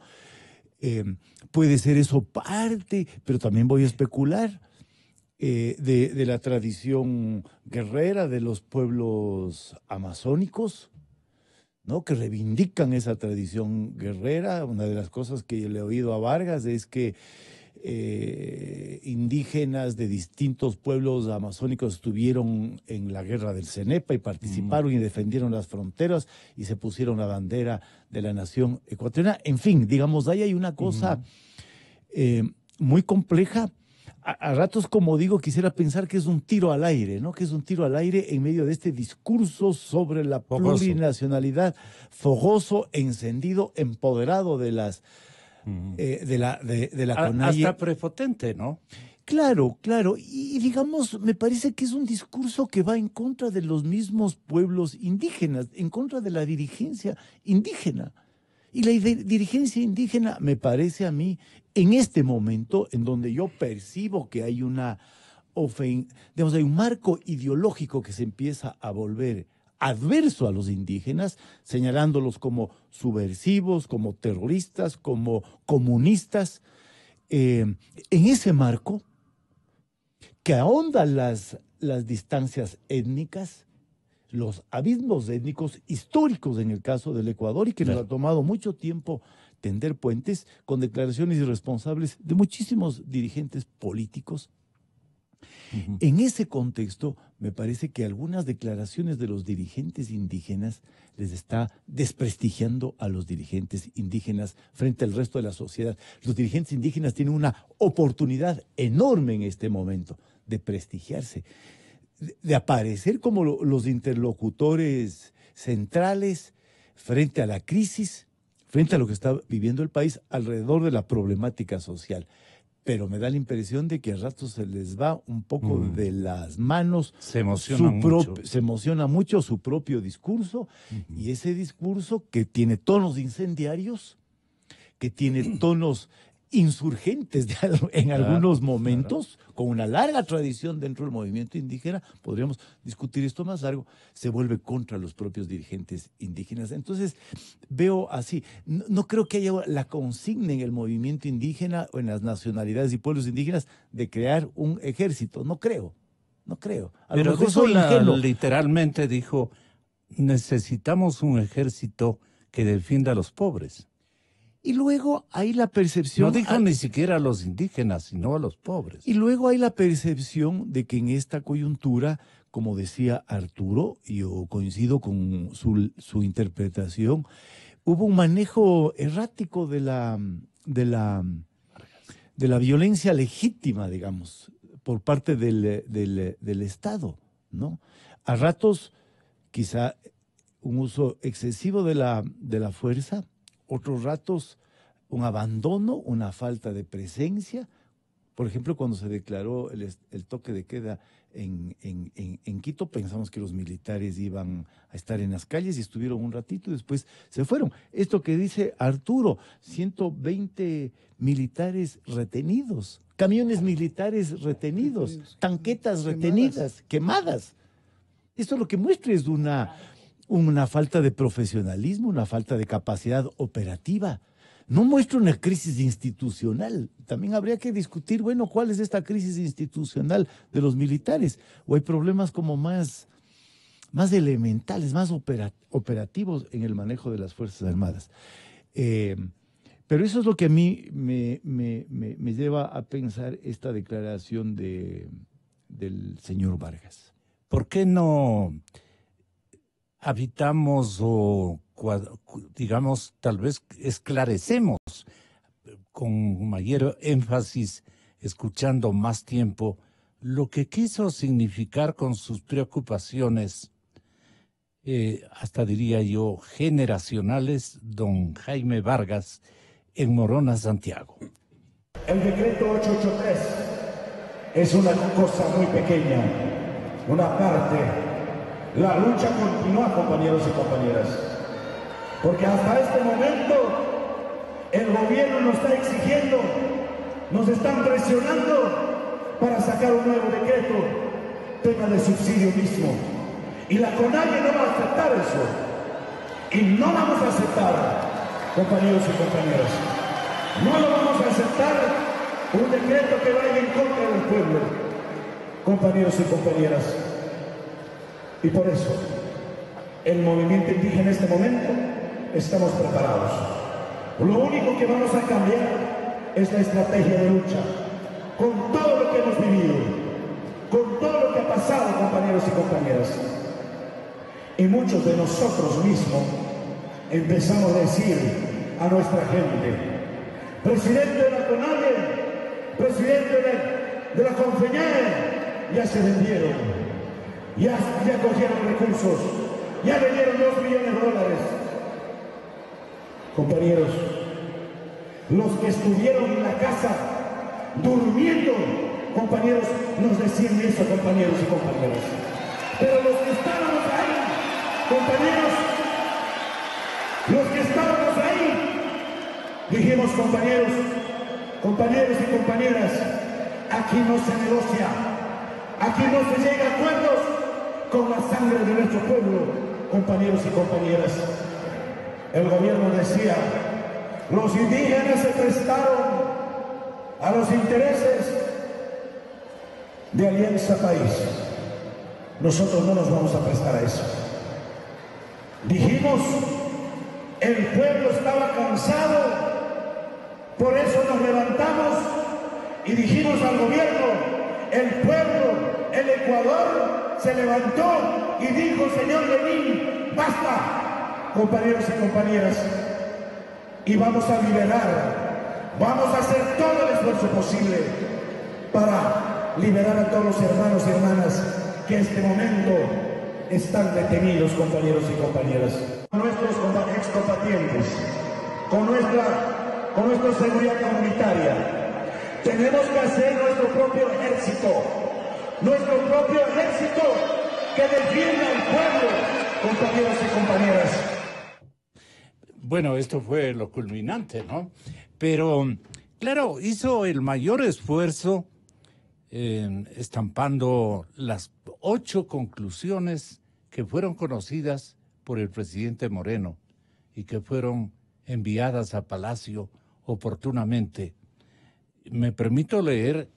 Eh, puede ser eso parte, pero también voy a especular eh, de, de la tradición guerrera de los pueblos amazónicos, ¿no? Que reivindican esa tradición guerrera. Una de las cosas que le he oído a Vargas es que Eh, indígenas de distintos pueblos amazónicos estuvieron en la guerra del Cenepa y participaron mm. y defendieron las fronteras y se pusieron la bandera de la nación ecuatoriana. En fin, digamos, ahí hay una cosa mm. eh, muy compleja. a, a ratos, como digo, quisiera pensar que es un tiro al aire, ¿no? Que es un tiro al aire en medio de este discurso sobre la fogoso. plurinacionalidad, fogoso, encendido, empoderado de las uh-huh. eh, de la de, de la CONAIE. Hasta prepotente, ¿no? Claro, claro. Y digamos, me parece que es un discurso que va en contra de los mismos pueblos indígenas, en contra de la dirigencia indígena. Y la dirigencia indígena, me parece a mí, en este momento, en donde yo percibo que hay una ofen- digamos, hay un marco ideológico que se empieza a volver adverso a los indígenas, señalándolos como subversivos, como terroristas, como comunistas. Eh, en ese marco, que ahonda las, las distancias étnicas, los abismos étnicos históricos en el caso del Ecuador, y que claro. nos ha tomado mucho tiempo tender puentes con declaraciones irresponsables de muchísimos dirigentes políticos. Uh-huh. En ese contexto, me parece que algunas declaraciones de los dirigentes indígenas les está desprestigiando a los dirigentes indígenas frente al resto de la sociedad. Los dirigentes indígenas tienen una oportunidad enorme en este momento de prestigiarse, de aparecer como los interlocutores centrales frente a la crisis, frente a lo que está viviendo el país alrededor de la problemática social. Pero me da la impresión de que a ratos se les va un poco mm. de las manos. Se emociona mucho. Se emociona mucho su propio discurso, mm-hmm. y ese discurso que tiene tonos incendiarios, que tiene tonos insurgentes de, en claro, algunos momentos, claro. con una larga tradición dentro del movimiento indígena, podríamos discutir esto más largo, se vuelve contra los propios dirigentes indígenas. Entonces, veo así, no, no creo que haya la consigna en el movimiento indígena o en las nacionalidades y pueblos indígenas de crear un ejército, no creo, no creo. A lo mejor soy ingenuo. Literalmente dijo, necesitamos un ejército que defienda a los pobres. Y luego hay la percepción... No dijo a, ni siquiera a los indígenas, sino a los pobres. Y luego hay la percepción de que en esta coyuntura, como decía Arturo, y yo coincido con su, su interpretación, hubo un manejo errático de la, de la, de la violencia legítima, digamos, por parte del, del, del Estado, ¿no? A ratos, quizá un uso excesivo de la, de la fuerza, otros ratos un abandono, una falta de presencia. Por ejemplo, cuando se declaró el, el toque de queda en, en, en, en Quito, pensamos que los militares iban a estar en las calles y estuvieron un ratito y después se fueron. Esto que dice Arturo, ciento veinte militares retenidos, camiones militares retenidos, tanquetas retenidas, quemadas. Esto lo que muestra es una... una falta de profesionalismo, una falta de capacidad operativa. No muestra una crisis institucional. También habría que discutir, bueno, ¿cuál es esta crisis institucional de los militares? O hay problemas como más, más elementales, más opera, operativos en el manejo de las Fuerzas Armadas. Eh, pero eso es lo que a mí me, me, me, me lleva a pensar esta declaración de, del señor Vargas. ¿Por qué no... habitamos o, digamos, tal vez esclarecemos con mayor énfasis, escuchando más tiempo, lo que quiso significar con sus preocupaciones, eh, hasta diría yo, generacionales, don Jaime Vargas en Morona, Santiago? El decreto ochocientos ochenta y tres es una cosa muy pequeña, una parte. La lucha continúa, compañeros y compañeras, porque hasta este momento el gobierno nos está exigiendo, nos están presionando para sacar un nuevo decreto, tema de subsidio mismo. Y la CONAIE no va a aceptar eso. Y no vamos a aceptar, compañeros y compañeras. No lo vamos a aceptar, un decreto que vaya en contra del pueblo, compañeros y compañeras. Y por eso, el movimiento indígena en este momento, estamos preparados. Lo único que vamos a cambiar es la estrategia de lucha. Con todo lo que hemos vivido, con todo lo que ha pasado, compañeros y compañeras. Y muchos de nosotros mismos empezamos a decir a nuestra gente, presidente de la CONAIE, presidente de Confeniae ya se vendieron, ya, ya cogieron recursos, ya le dieron dos millones de dólares. Compañeros, los que estuvieron en la casa durmiendo, compañeros, nos decían eso, compañeros y compañeras. Pero los que estábamos ahí, compañeros, los que estábamos ahí, dijimos, compañeros, compañeros y compañeras, aquí no se negocia, aquí no se llega a acuerdos con la sangre de nuestro pueblo, compañeros y compañeras. El gobierno decía, los indígenas se prestaron a los intereses de Alianza País. Nosotros no nos vamos a prestar a eso. Dijimos, el pueblo estaba cansado, por eso nos levantamos y dijimos al gobierno, el pueblo, el Ecuador se levantó y dijo, señor Lenin, basta, compañeros y compañeras, y vamos a liberar, vamos a hacer todo el esfuerzo posible para liberar a todos los hermanos y hermanas que en este momento están detenidos, compañeros y compañeras. Con nuestros excombatientes, con nuestra, con nuestra seguridad comunitaria, tenemos que hacer nuestro propio ejército, nuestro propio ejército que defienda al pueblo, compañeros y compañeras. Bueno, esto fue lo culminante, ¿no? Pero, claro, hizo el mayor esfuerzo eh, estampando las ocho conclusiones que fueron conocidas por el presidente Moreno y que fueron enviadas a Palacio oportunamente. Me permito leer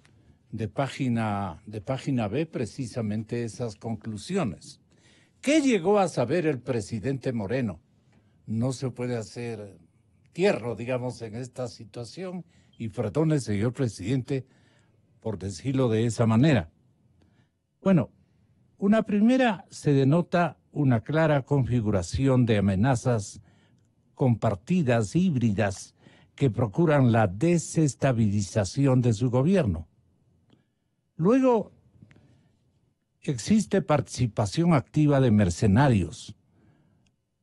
de página, de página B precisamente esas conclusiones. ¿Qué llegó a saber el presidente Moreno? No se puede hacer tierra, digamos, en esta situación, y perdone, señor presidente, por decirlo de esa manera. Bueno, una primera se denota una clara configuración de amenazas compartidas, híbridas, que procuran la desestabilización de su gobierno. Luego, existe participación activa de mercenarios.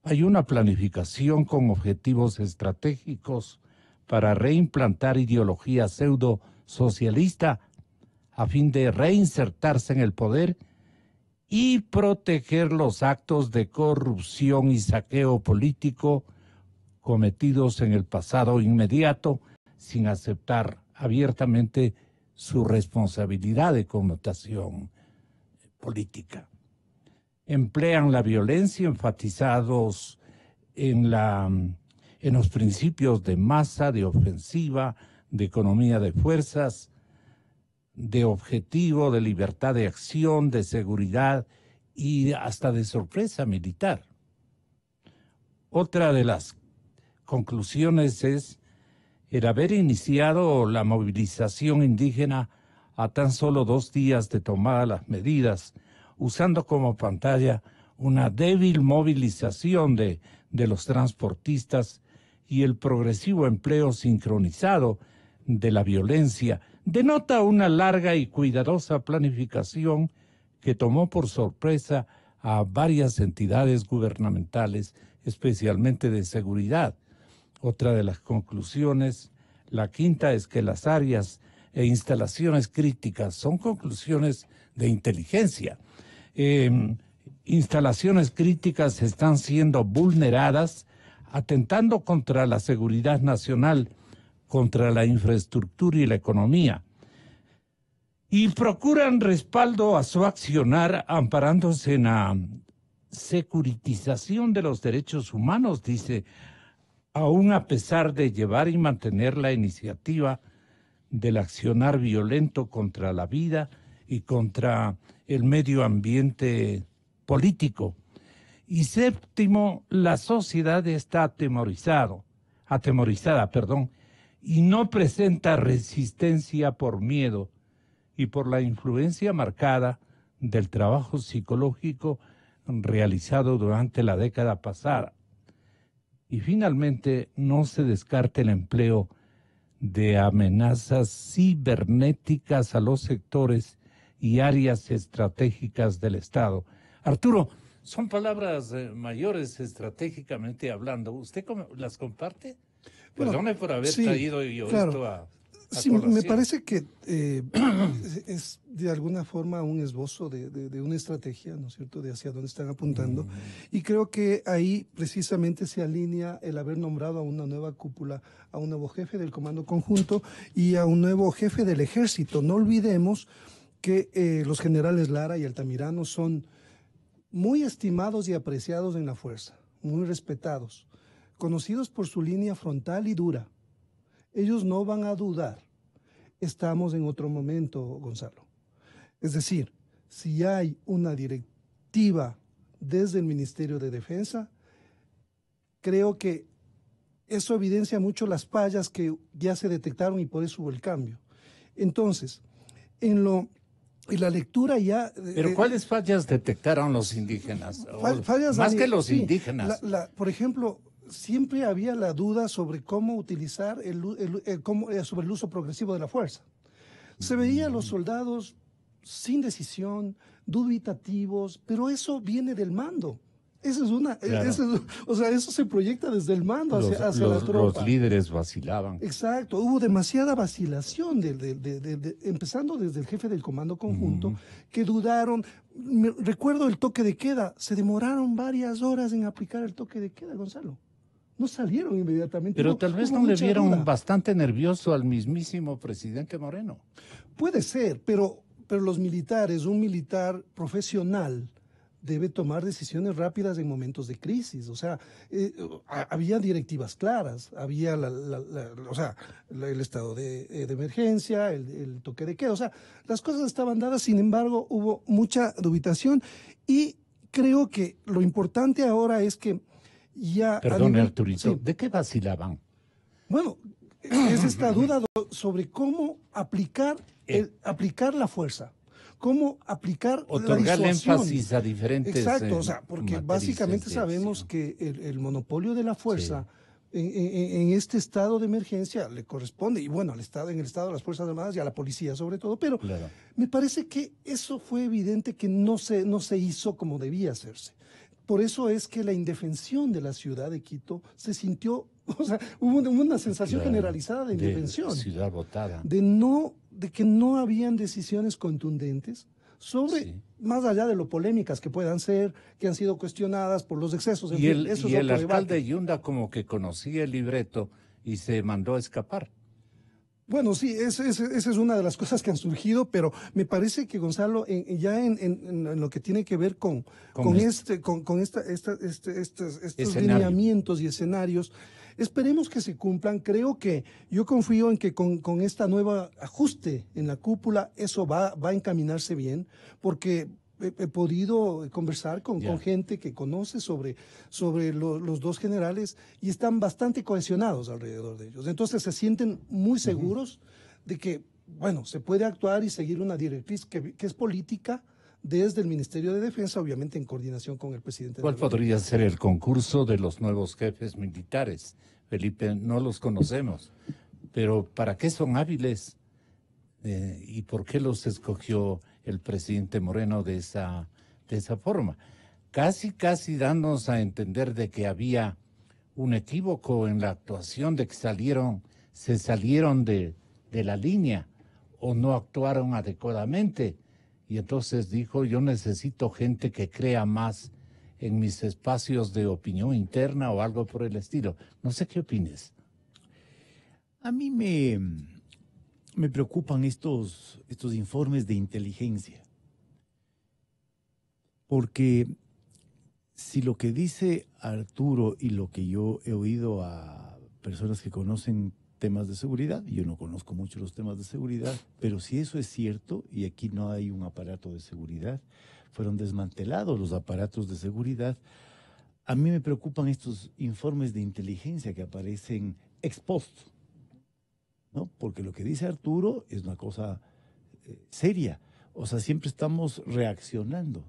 Hay una planificación con objetivos estratégicos para reimplantar ideología pseudo-socialista a fin de reinsertarse en el poder y proteger los actos de corrupción y saqueo político cometidos en el pasado inmediato sin aceptar abiertamente su responsabilidad de connotación política. Emplean la violencia enfatizados en, la, en los principios de masa, de ofensiva, de economía de fuerzas, de objetivo, de libertad de acción, de seguridad y hasta de sorpresa militar. Otra de las conclusiones es el haber iniciado la movilización indígena a tan solo dos días de tomar las medidas, usando como pantalla una débil movilización de, de los transportistas y el progresivo empleo sincronizado de la violencia, denota una larga y cuidadosa planificación que tomó por sorpresa a varias entidades gubernamentales, especialmente de seguridad. Otra de las conclusiones, la quinta, es que las áreas e instalaciones críticas son conclusiones de inteligencia. Eh, instalaciones críticas están siendo vulneradas, atentando contra la seguridad nacional, contra la infraestructura y la economía, y procuran respaldo a su accionar amparándose en la securitización de los derechos humanos, dice, aún a pesar de llevar y mantener la iniciativa del accionar violento contra la vida y contra el medio ambiente político. Y séptimo, la sociedad está atemorizado, atemorizada, perdón, y no presenta resistencia por miedo y por la influencia marcada del trabajo psicológico realizado durante la década pasada. Y finalmente, no se descarta el empleo de amenazas cibernéticas a los sectores y áreas estratégicas del Estado. Arturo, son palabras eh, mayores estratégicamente hablando. ¿Usted las comparte? Bueno, perdone por haber sí, traído yo claro. esto a, a sí, colación. Me parece que eh, es de alguna forma un esbozo de, de, de una estrategia, ¿no es cierto?, de hacia dónde están apuntando. Mm. Y creo que ahí precisamente se alinea el haber nombrado a una nueva cúpula, a un nuevo jefe del Comando Conjunto y a un nuevo jefe del Ejército. No olvidemos que eh, los generales Lara y Altamirano son muy estimados y apreciados en la fuerza, muy respetados, conocidos por su línea frontal y dura. Ellos no van a dudar. Estamos en otro momento, Gonzalo. Es decir, si hay una directiva desde el Ministerio de Defensa, creo que eso evidencia mucho las fallas que ya se detectaron y por eso hubo el cambio. Entonces, en lo... Y la lectura ya... ¿Pero eh, cuáles fallas detectaron los indígenas? Fall, fallas Más de, que los sí, indígenas. La, la, por ejemplo, siempre había la duda sobre cómo utilizar, el, el, el, cómo, sobre el uso progresivo de la fuerza. Se veía a los soldados sin decisión, dubitativos, pero eso viene del mando. Eso es una, claro. eso es, o sea, eso se proyecta desde el mando hacia, los, hacia los, la tropa. Los líderes vacilaban. Exacto, hubo demasiada vacilación, de, de, de, de, de, empezando desde el jefe del Comando Conjunto, uh-huh. que dudaron. Me, recuerdo el toque de queda, se demoraron varias horas en aplicar el toque de queda, Gonzalo. No salieron inmediatamente. Pero no, tal vez no le vieron duda. Bastante nervioso al mismísimo presidente Moreno. Puede ser, pero, pero los militares, un militar profesional... debe tomar decisiones rápidas en momentos de crisis. O sea, eh, había directivas claras, había la, la, la, o sea, la, el estado de, de emergencia, el, el toque de queda. O sea, las cosas estaban dadas, sin embargo, hubo mucha dubitación. Y creo que lo importante ahora es que ya... Perdón, Arturito, sí. ¿de qué vacilaban? Bueno, es esta duda sobre cómo aplicar, el, aplicar la fuerza. Cómo aplicar Otorgar la disuasión. énfasis a diferentes... Exacto, eh, o sea, porque básicamente sabemos sí. que el, el monopolio de la fuerza sí. en, en, en este estado de emergencia le corresponde, y bueno, al estado, en el estado de las Fuerzas Armadas y a la policía sobre todo, pero claro. me parece que eso fue evidente que no se, no se hizo como debía hacerse. Por eso es que la indefensión de la ciudad de Quito se sintió... O sea, hubo una sensación claro, generalizada de indefensión. De ciudad botada. De no... de que no habían decisiones contundentes sobre, sí. más allá de lo polémicas que puedan ser, que han sido cuestionadas por los excesos. En y el, fin, eso y es el alcalde debate. Yunda como que conocía el libreto y se mandó a escapar. Bueno, sí, esa es, es una de las cosas que han surgido, pero me parece que, Gonzalo, en, ya en, en, en lo que tiene que ver con, con, con, este, con, con esta, esta, este, estos, estos lineamientos y escenarios, esperemos que se cumplan. Creo que yo confío en que con, con este nuevo ajuste en la cúpula eso va, va a encaminarse bien, porque he, he podido conversar con, yeah. con gente que conoce sobre, sobre lo, los dos generales y están bastante cohesionados alrededor de ellos. Entonces se sienten muy seguros uh-huh. de que, bueno, se puede actuar y seguir una directriz que, que es política desde el Ministerio de Defensa, obviamente en coordinación con el presidente. ¿Cuál podría ser el concurso de los nuevos jefes militares? Felipe, no los conocemos, pero ¿para qué son hábiles? Eh, ¿Y por qué los escogió el presidente Moreno de esa, de esa forma? Casi, casi dándonos a entender de que había un equívoco en la actuación, de que salieron, se salieron de, de la línea o no actuaron adecuadamente. Y entonces dijo, yo necesito gente que crea más en mis espacios de opinión interna o algo por el estilo. No sé qué opines. A mí me, me preocupan estos, estos informes de inteligencia. Porque si lo que dice Arturo y lo que yo he oído a personas que conocen temas de seguridad, yo no conozco mucho los temas de seguridad, pero si eso es cierto, y aquí no hay un aparato de seguridad, fueron desmantelados los aparatos de seguridad, a mí me preocupan estos informes de inteligencia que aparecen ex post, ¿no? Porque lo que dice Arturo es una cosa eh, seria, o sea, siempre estamos reaccionando.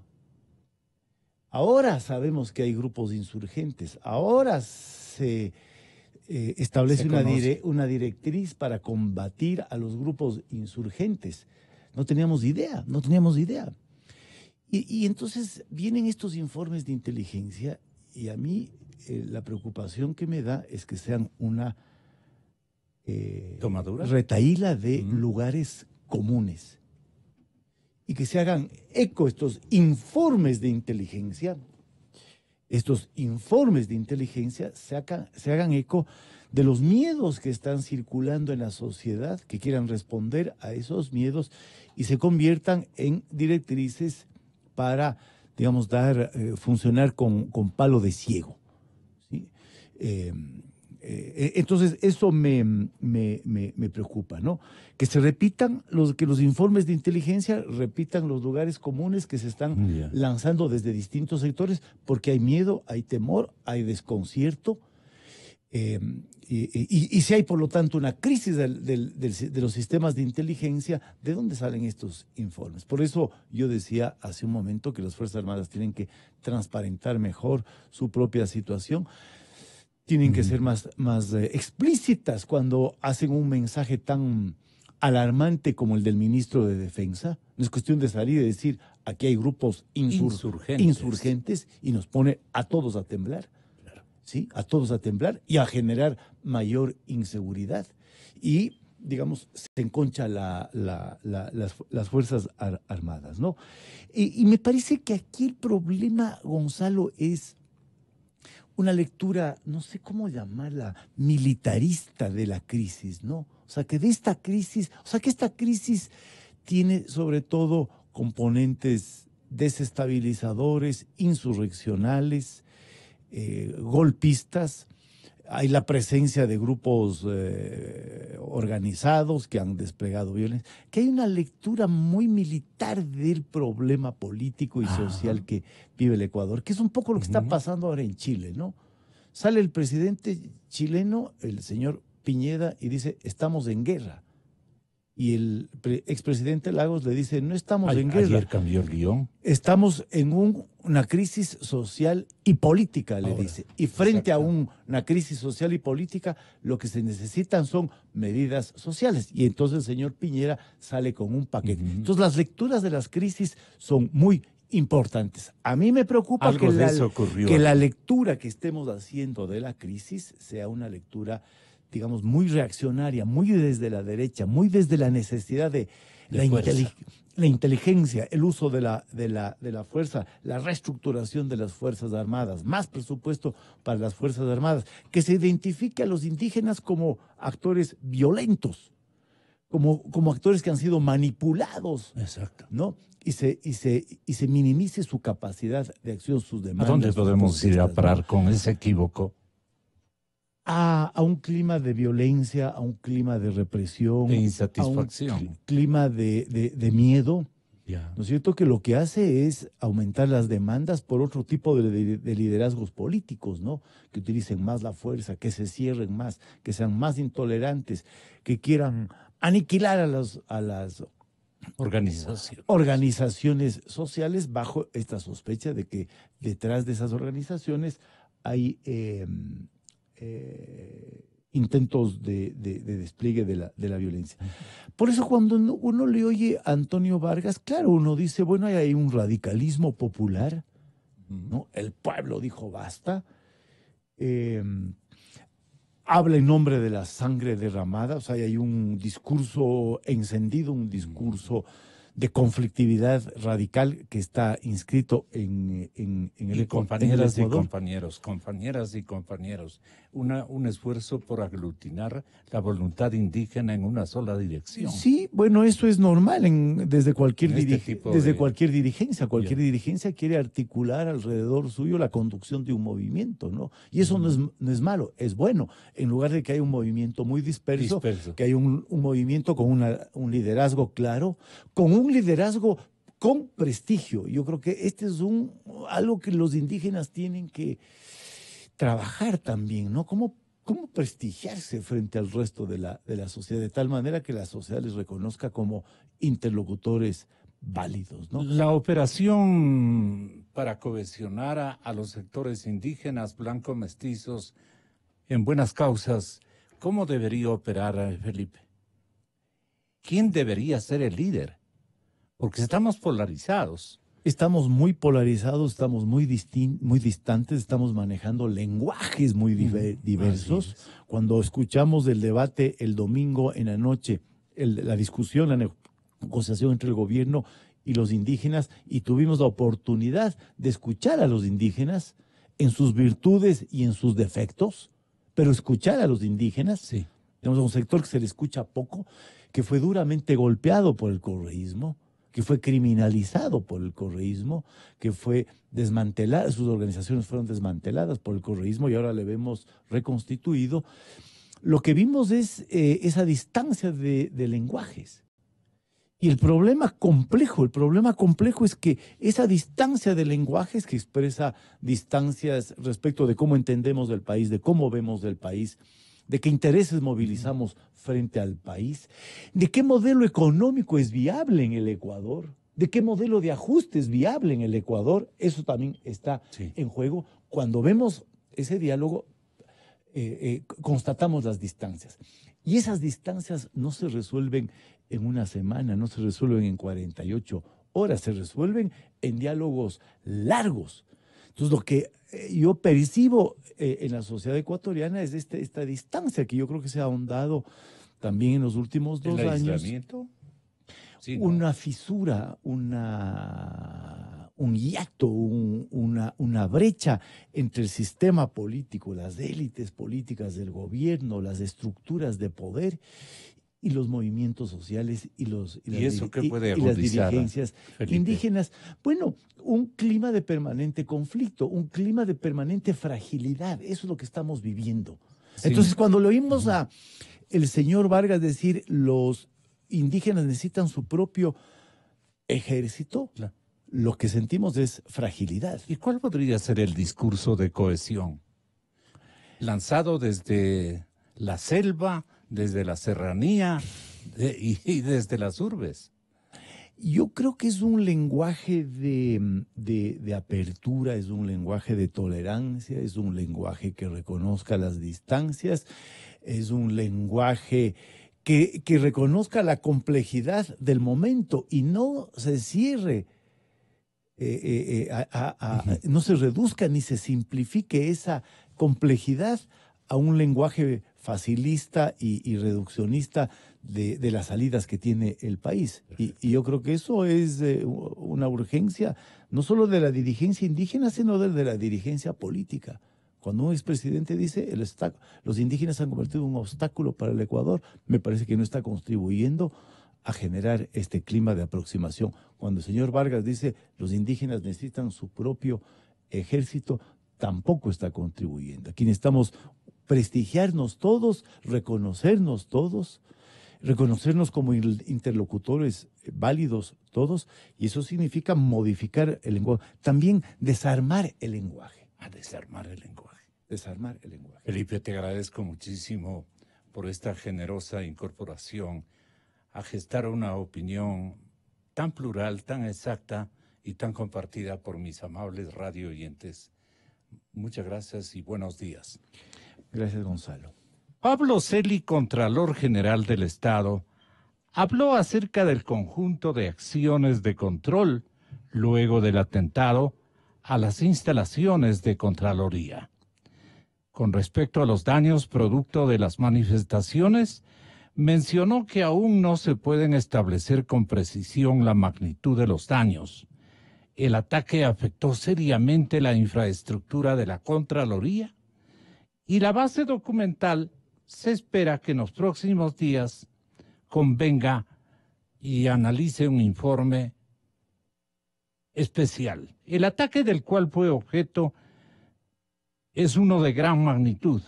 Ahora sabemos que hay grupos insurgentes, ahora se... eh, establece una, dire, una directriz para combatir a los grupos insurgentes. No teníamos idea, no teníamos idea. Y, y entonces vienen estos informes de inteligencia y a mí eh, la preocupación que me da es que sean una eh, ¿tomadura? Retahíla de mm. lugares comunes y que se hagan eco estos informes de inteligencia, estos informes de inteligencia se hagan, se hagan eco de los miedos que están circulando en la sociedad, que quieran responder a esos miedos y se conviertan en directrices para, digamos, dar, eh, funcionar con, con palo de ciego, ¿sí? Eh, eh, entonces, eso me, me, me, me preocupa, ¿no? Que se repitan, los, que los informes de inteligencia repitan los lugares comunes que se están yeah. lanzando desde distintos sectores, porque hay miedo, hay temor, hay desconcierto, eh, Y, y, y si hay, por lo tanto, una crisis del, del, del, de los sistemas de inteligencia, ¿de dónde salen estos informes? Por eso yo decía hace un momento que las Fuerzas Armadas tienen que transparentar mejor su propia situación, tienen mm. que ser más, más eh, explícitas cuando hacen un mensaje tan alarmante como el del ministro de Defensa. No es cuestión de salir y decir, aquí hay grupos insur insurgentes. insurgentes y nos pone a todos a temblar. ¿Sí? A todos a temblar y a generar mayor inseguridad. Y, digamos, se enconcha la, la, la, las, las Fuerzas ar, Armadas, ¿no? Y, y me parece que aquí el problema, Gonzalo, es una lectura, no sé cómo llamarla, militarista de la crisis, ¿no? O sea, que de esta crisis, o sea, que esta crisis tiene sobre todo componentes desestabilizadores, insurreccionales, Eh, golpistas, hay la presencia de grupos eh, organizados que han desplegado violencia, que hay una lectura muy militar del problema político y ah. social que vive el Ecuador, que es un poco lo que uh-huh. está pasando ahora en Chile, ¿no? Sale el presidente chileno, el señor Piñera, y dice, estamos en guerra. Y el expresidente Lagos le dice, no estamos Ay, en guerra. Ayer cambió el guión. Estamos en un, una crisis social y política, le Ahora, dice. Y frente a un, una crisis social y política, lo que se necesitan son medidas sociales. Y entonces el señor Piñera sale con un paquete. Uh-huh. Entonces las lecturas de las crisis son muy importantes. A mí me preocupa que la, que la lectura que estemos haciendo de la crisis sea una lectura, digamos, muy reaccionaria, muy desde la derecha, muy desde la necesidad de, de la, intelig la inteligencia, el uso de la, de, la, de la fuerza, la reestructuración de las Fuerzas Armadas, más presupuesto para las Fuerzas Armadas, que se identifique a los indígenas como actores violentos, como, como actores que han sido manipulados. Exacto. ¿No? Y se, y, se, y se minimice su capacidad de acción, sus demandas. ¿A dónde podemos ir a parar, ¿no?, con ese equívoco? A, a un clima de violencia, a un clima de represión, de insatisfacción, a un clima de, de, de miedo, yeah. ¿no es cierto? Que lo que hace es aumentar las demandas por otro tipo de, de, de liderazgos políticos, ¿no? Que utilicen más la fuerza, que se cierren más, que sean más intolerantes, que quieran aniquilar a las, a las organizaciones. organizaciones sociales bajo esta sospecha de que detrás de esas organizaciones hay Eh, Eh, intentos de, de, de despliegue de la, de la violencia. Por eso cuando uno, uno le oye a Antonio Vargas, claro, uno dice, bueno, hay un radicalismo popular, ¿no? El pueblo dijo basta, eh, habla en nombre de la sangre derramada, o sea, hay un discurso encendido, un discurso de conflictividad radical que está inscrito en, en, en el Ecuador. Compañeras y compañeros, compañeras y compañeros, una, un esfuerzo por aglutinar la voluntad indígena en una sola dirección. Sí, bueno, eso es normal en, desde cualquier, en este tipo desde de... cualquier dirigencia. Cualquier Bien. dirigencia quiere articular alrededor suyo la conducción de un movimiento, ¿no? Y eso mm. no, es, no es malo, es bueno. En lugar de que haya un movimiento muy disperso, disperso. que haya un, un movimiento con una, un liderazgo claro, con un Un liderazgo con prestigio. Yo creo que este es un algo que los indígenas tienen que trabajar también, ¿no? ¿Cómo, cómo prestigiarse frente al resto de la, de la sociedad? De tal manera que la sociedad les reconozca como interlocutores válidos, ¿no? La operación para cohesionar a, a los sectores indígenas, blancos, mestizos, en buenas causas, ¿cómo debería operar Felipe? ¿Quién debería ser el líder? Porque estamos polarizados. Estamos muy polarizados, estamos muy, distin- muy distantes, estamos manejando lenguajes muy diver- diversos. Cuando escuchamos el debate el domingo en la noche, el, la discusión, la negociación entre el gobierno y los indígenas, y tuvimos la oportunidad de escuchar a los indígenas en sus virtudes y en sus defectos, pero escuchar a los indígenas, sí. Tenemos un sector que se le escucha poco, que fue duramente golpeado por el correísmo, que fue criminalizado por el correísmo, que fue desmantelada, sus organizaciones fueron desmanteladas por el correísmo y ahora le vemos reconstituido. Lo que vimos es eh, esa distancia de, de lenguajes. Y el problema complejo, el problema complejo es que esa distancia de lenguajes que expresa distancias respecto de cómo entendemos el país, de cómo vemos el país, de qué intereses movilizamos frente al país, de qué modelo económico es viable en el Ecuador, de qué modelo de ajuste es viable en el Ecuador, eso también está sí. en juego. Cuando vemos ese diálogo, eh, eh, constatamos las distancias. Y esas distancias no se resuelven en una semana, no se resuelven en cuarenta y ocho horas, se resuelven en diálogos largos. Entonces, lo que yo percibo eh, en la sociedad ecuatoriana es este, esta distancia que yo creo que se ha ahondado también en los últimos dos años. ¿El aislamiento? Sí, una no. fisura, una, un hiato, un, una, una brecha entre el sistema político, las élites políticas del gobierno, las estructuras de poder y los movimientos sociales y, los, y, ¿Y, las, eso qué puede y, y las dirigencias Felipe. indígenas. Bueno, un clima de permanente conflicto, un clima de permanente fragilidad, eso es lo que estamos viviendo. Sí. Entonces, cuando le oímos a el señor Vargas decir los indígenas necesitan su propio ejército, claro. Lo que sentimos es fragilidad. ¿Y cuál podría ser el discurso de cohesión? Lanzado desde la selva, desde la serranía de, y, y desde las urbes. Yo creo que es un lenguaje de, de, de apertura, es un lenguaje de tolerancia, es un lenguaje que reconozca las distancias, es un lenguaje que, que reconozca la complejidad del momento y no se cierre, eh, eh, a, a, a, uh-huh. no se reduzca ni se simplifique esa complejidad a un lenguaje facilista y, y reduccionista de, de las salidas que tiene el país. Y, y yo creo que eso es eh, una urgencia, no solo de la dirigencia indígena, sino de, de la dirigencia política. Cuando un expresidente dice, el está, los indígenas se han convertido en un obstáculo para el Ecuador, me parece que no está contribuyendo a generar este clima de aproximación. Cuando el señor Vargas dice, los indígenas necesitan su propio ejército, tampoco está contribuyendo. Aquí necesitamos prestigiarnos todos, reconocernos todos, reconocernos como interlocutores válidos todos, y eso significa modificar el lenguaje. También desarmar el lenguaje. A desarmar el lenguaje. Desarmar el lenguaje. Felipe, te agradezco muchísimo por esta generosa incorporación a gestar una opinión tan plural, tan exacta y tan compartida por mis amables radio oyentes. Muchas gracias y buenos días. Gracias, Gonzalo. Pablo Celi, Contralor General del Estado, habló acerca del conjunto de acciones de control luego del atentado a las instalaciones de Contraloría. Con respecto a los daños producto de las manifestaciones, mencionó que aún no se pueden establecer con precisión la magnitud de los daños. El ataque afectó seriamente la infraestructura de la Contraloría y la base documental se espera que en los próximos días convenga y analice un informe especial. El ataque del cual fue objeto es uno de gran magnitud.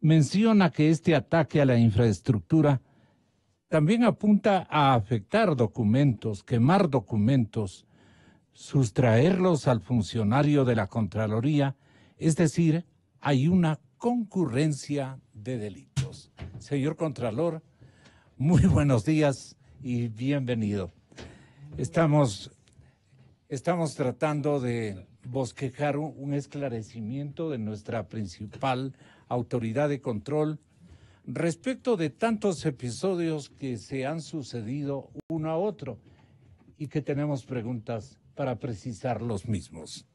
Menciona que este ataque a la infraestructura también apunta a afectar documentos, quemar documentos, sustraerlos al funcionario de la Contraloría, es decir, hay una concurrencia de delitos. Señor Contralor, muy buenos días y bienvenido. Estamos, estamos tratando de bosquejar un esclarecimiento de nuestra principal autoridad de control respecto de tantos episodios que se han sucedido uno a otro y que tenemos preguntas para precisar los mismos.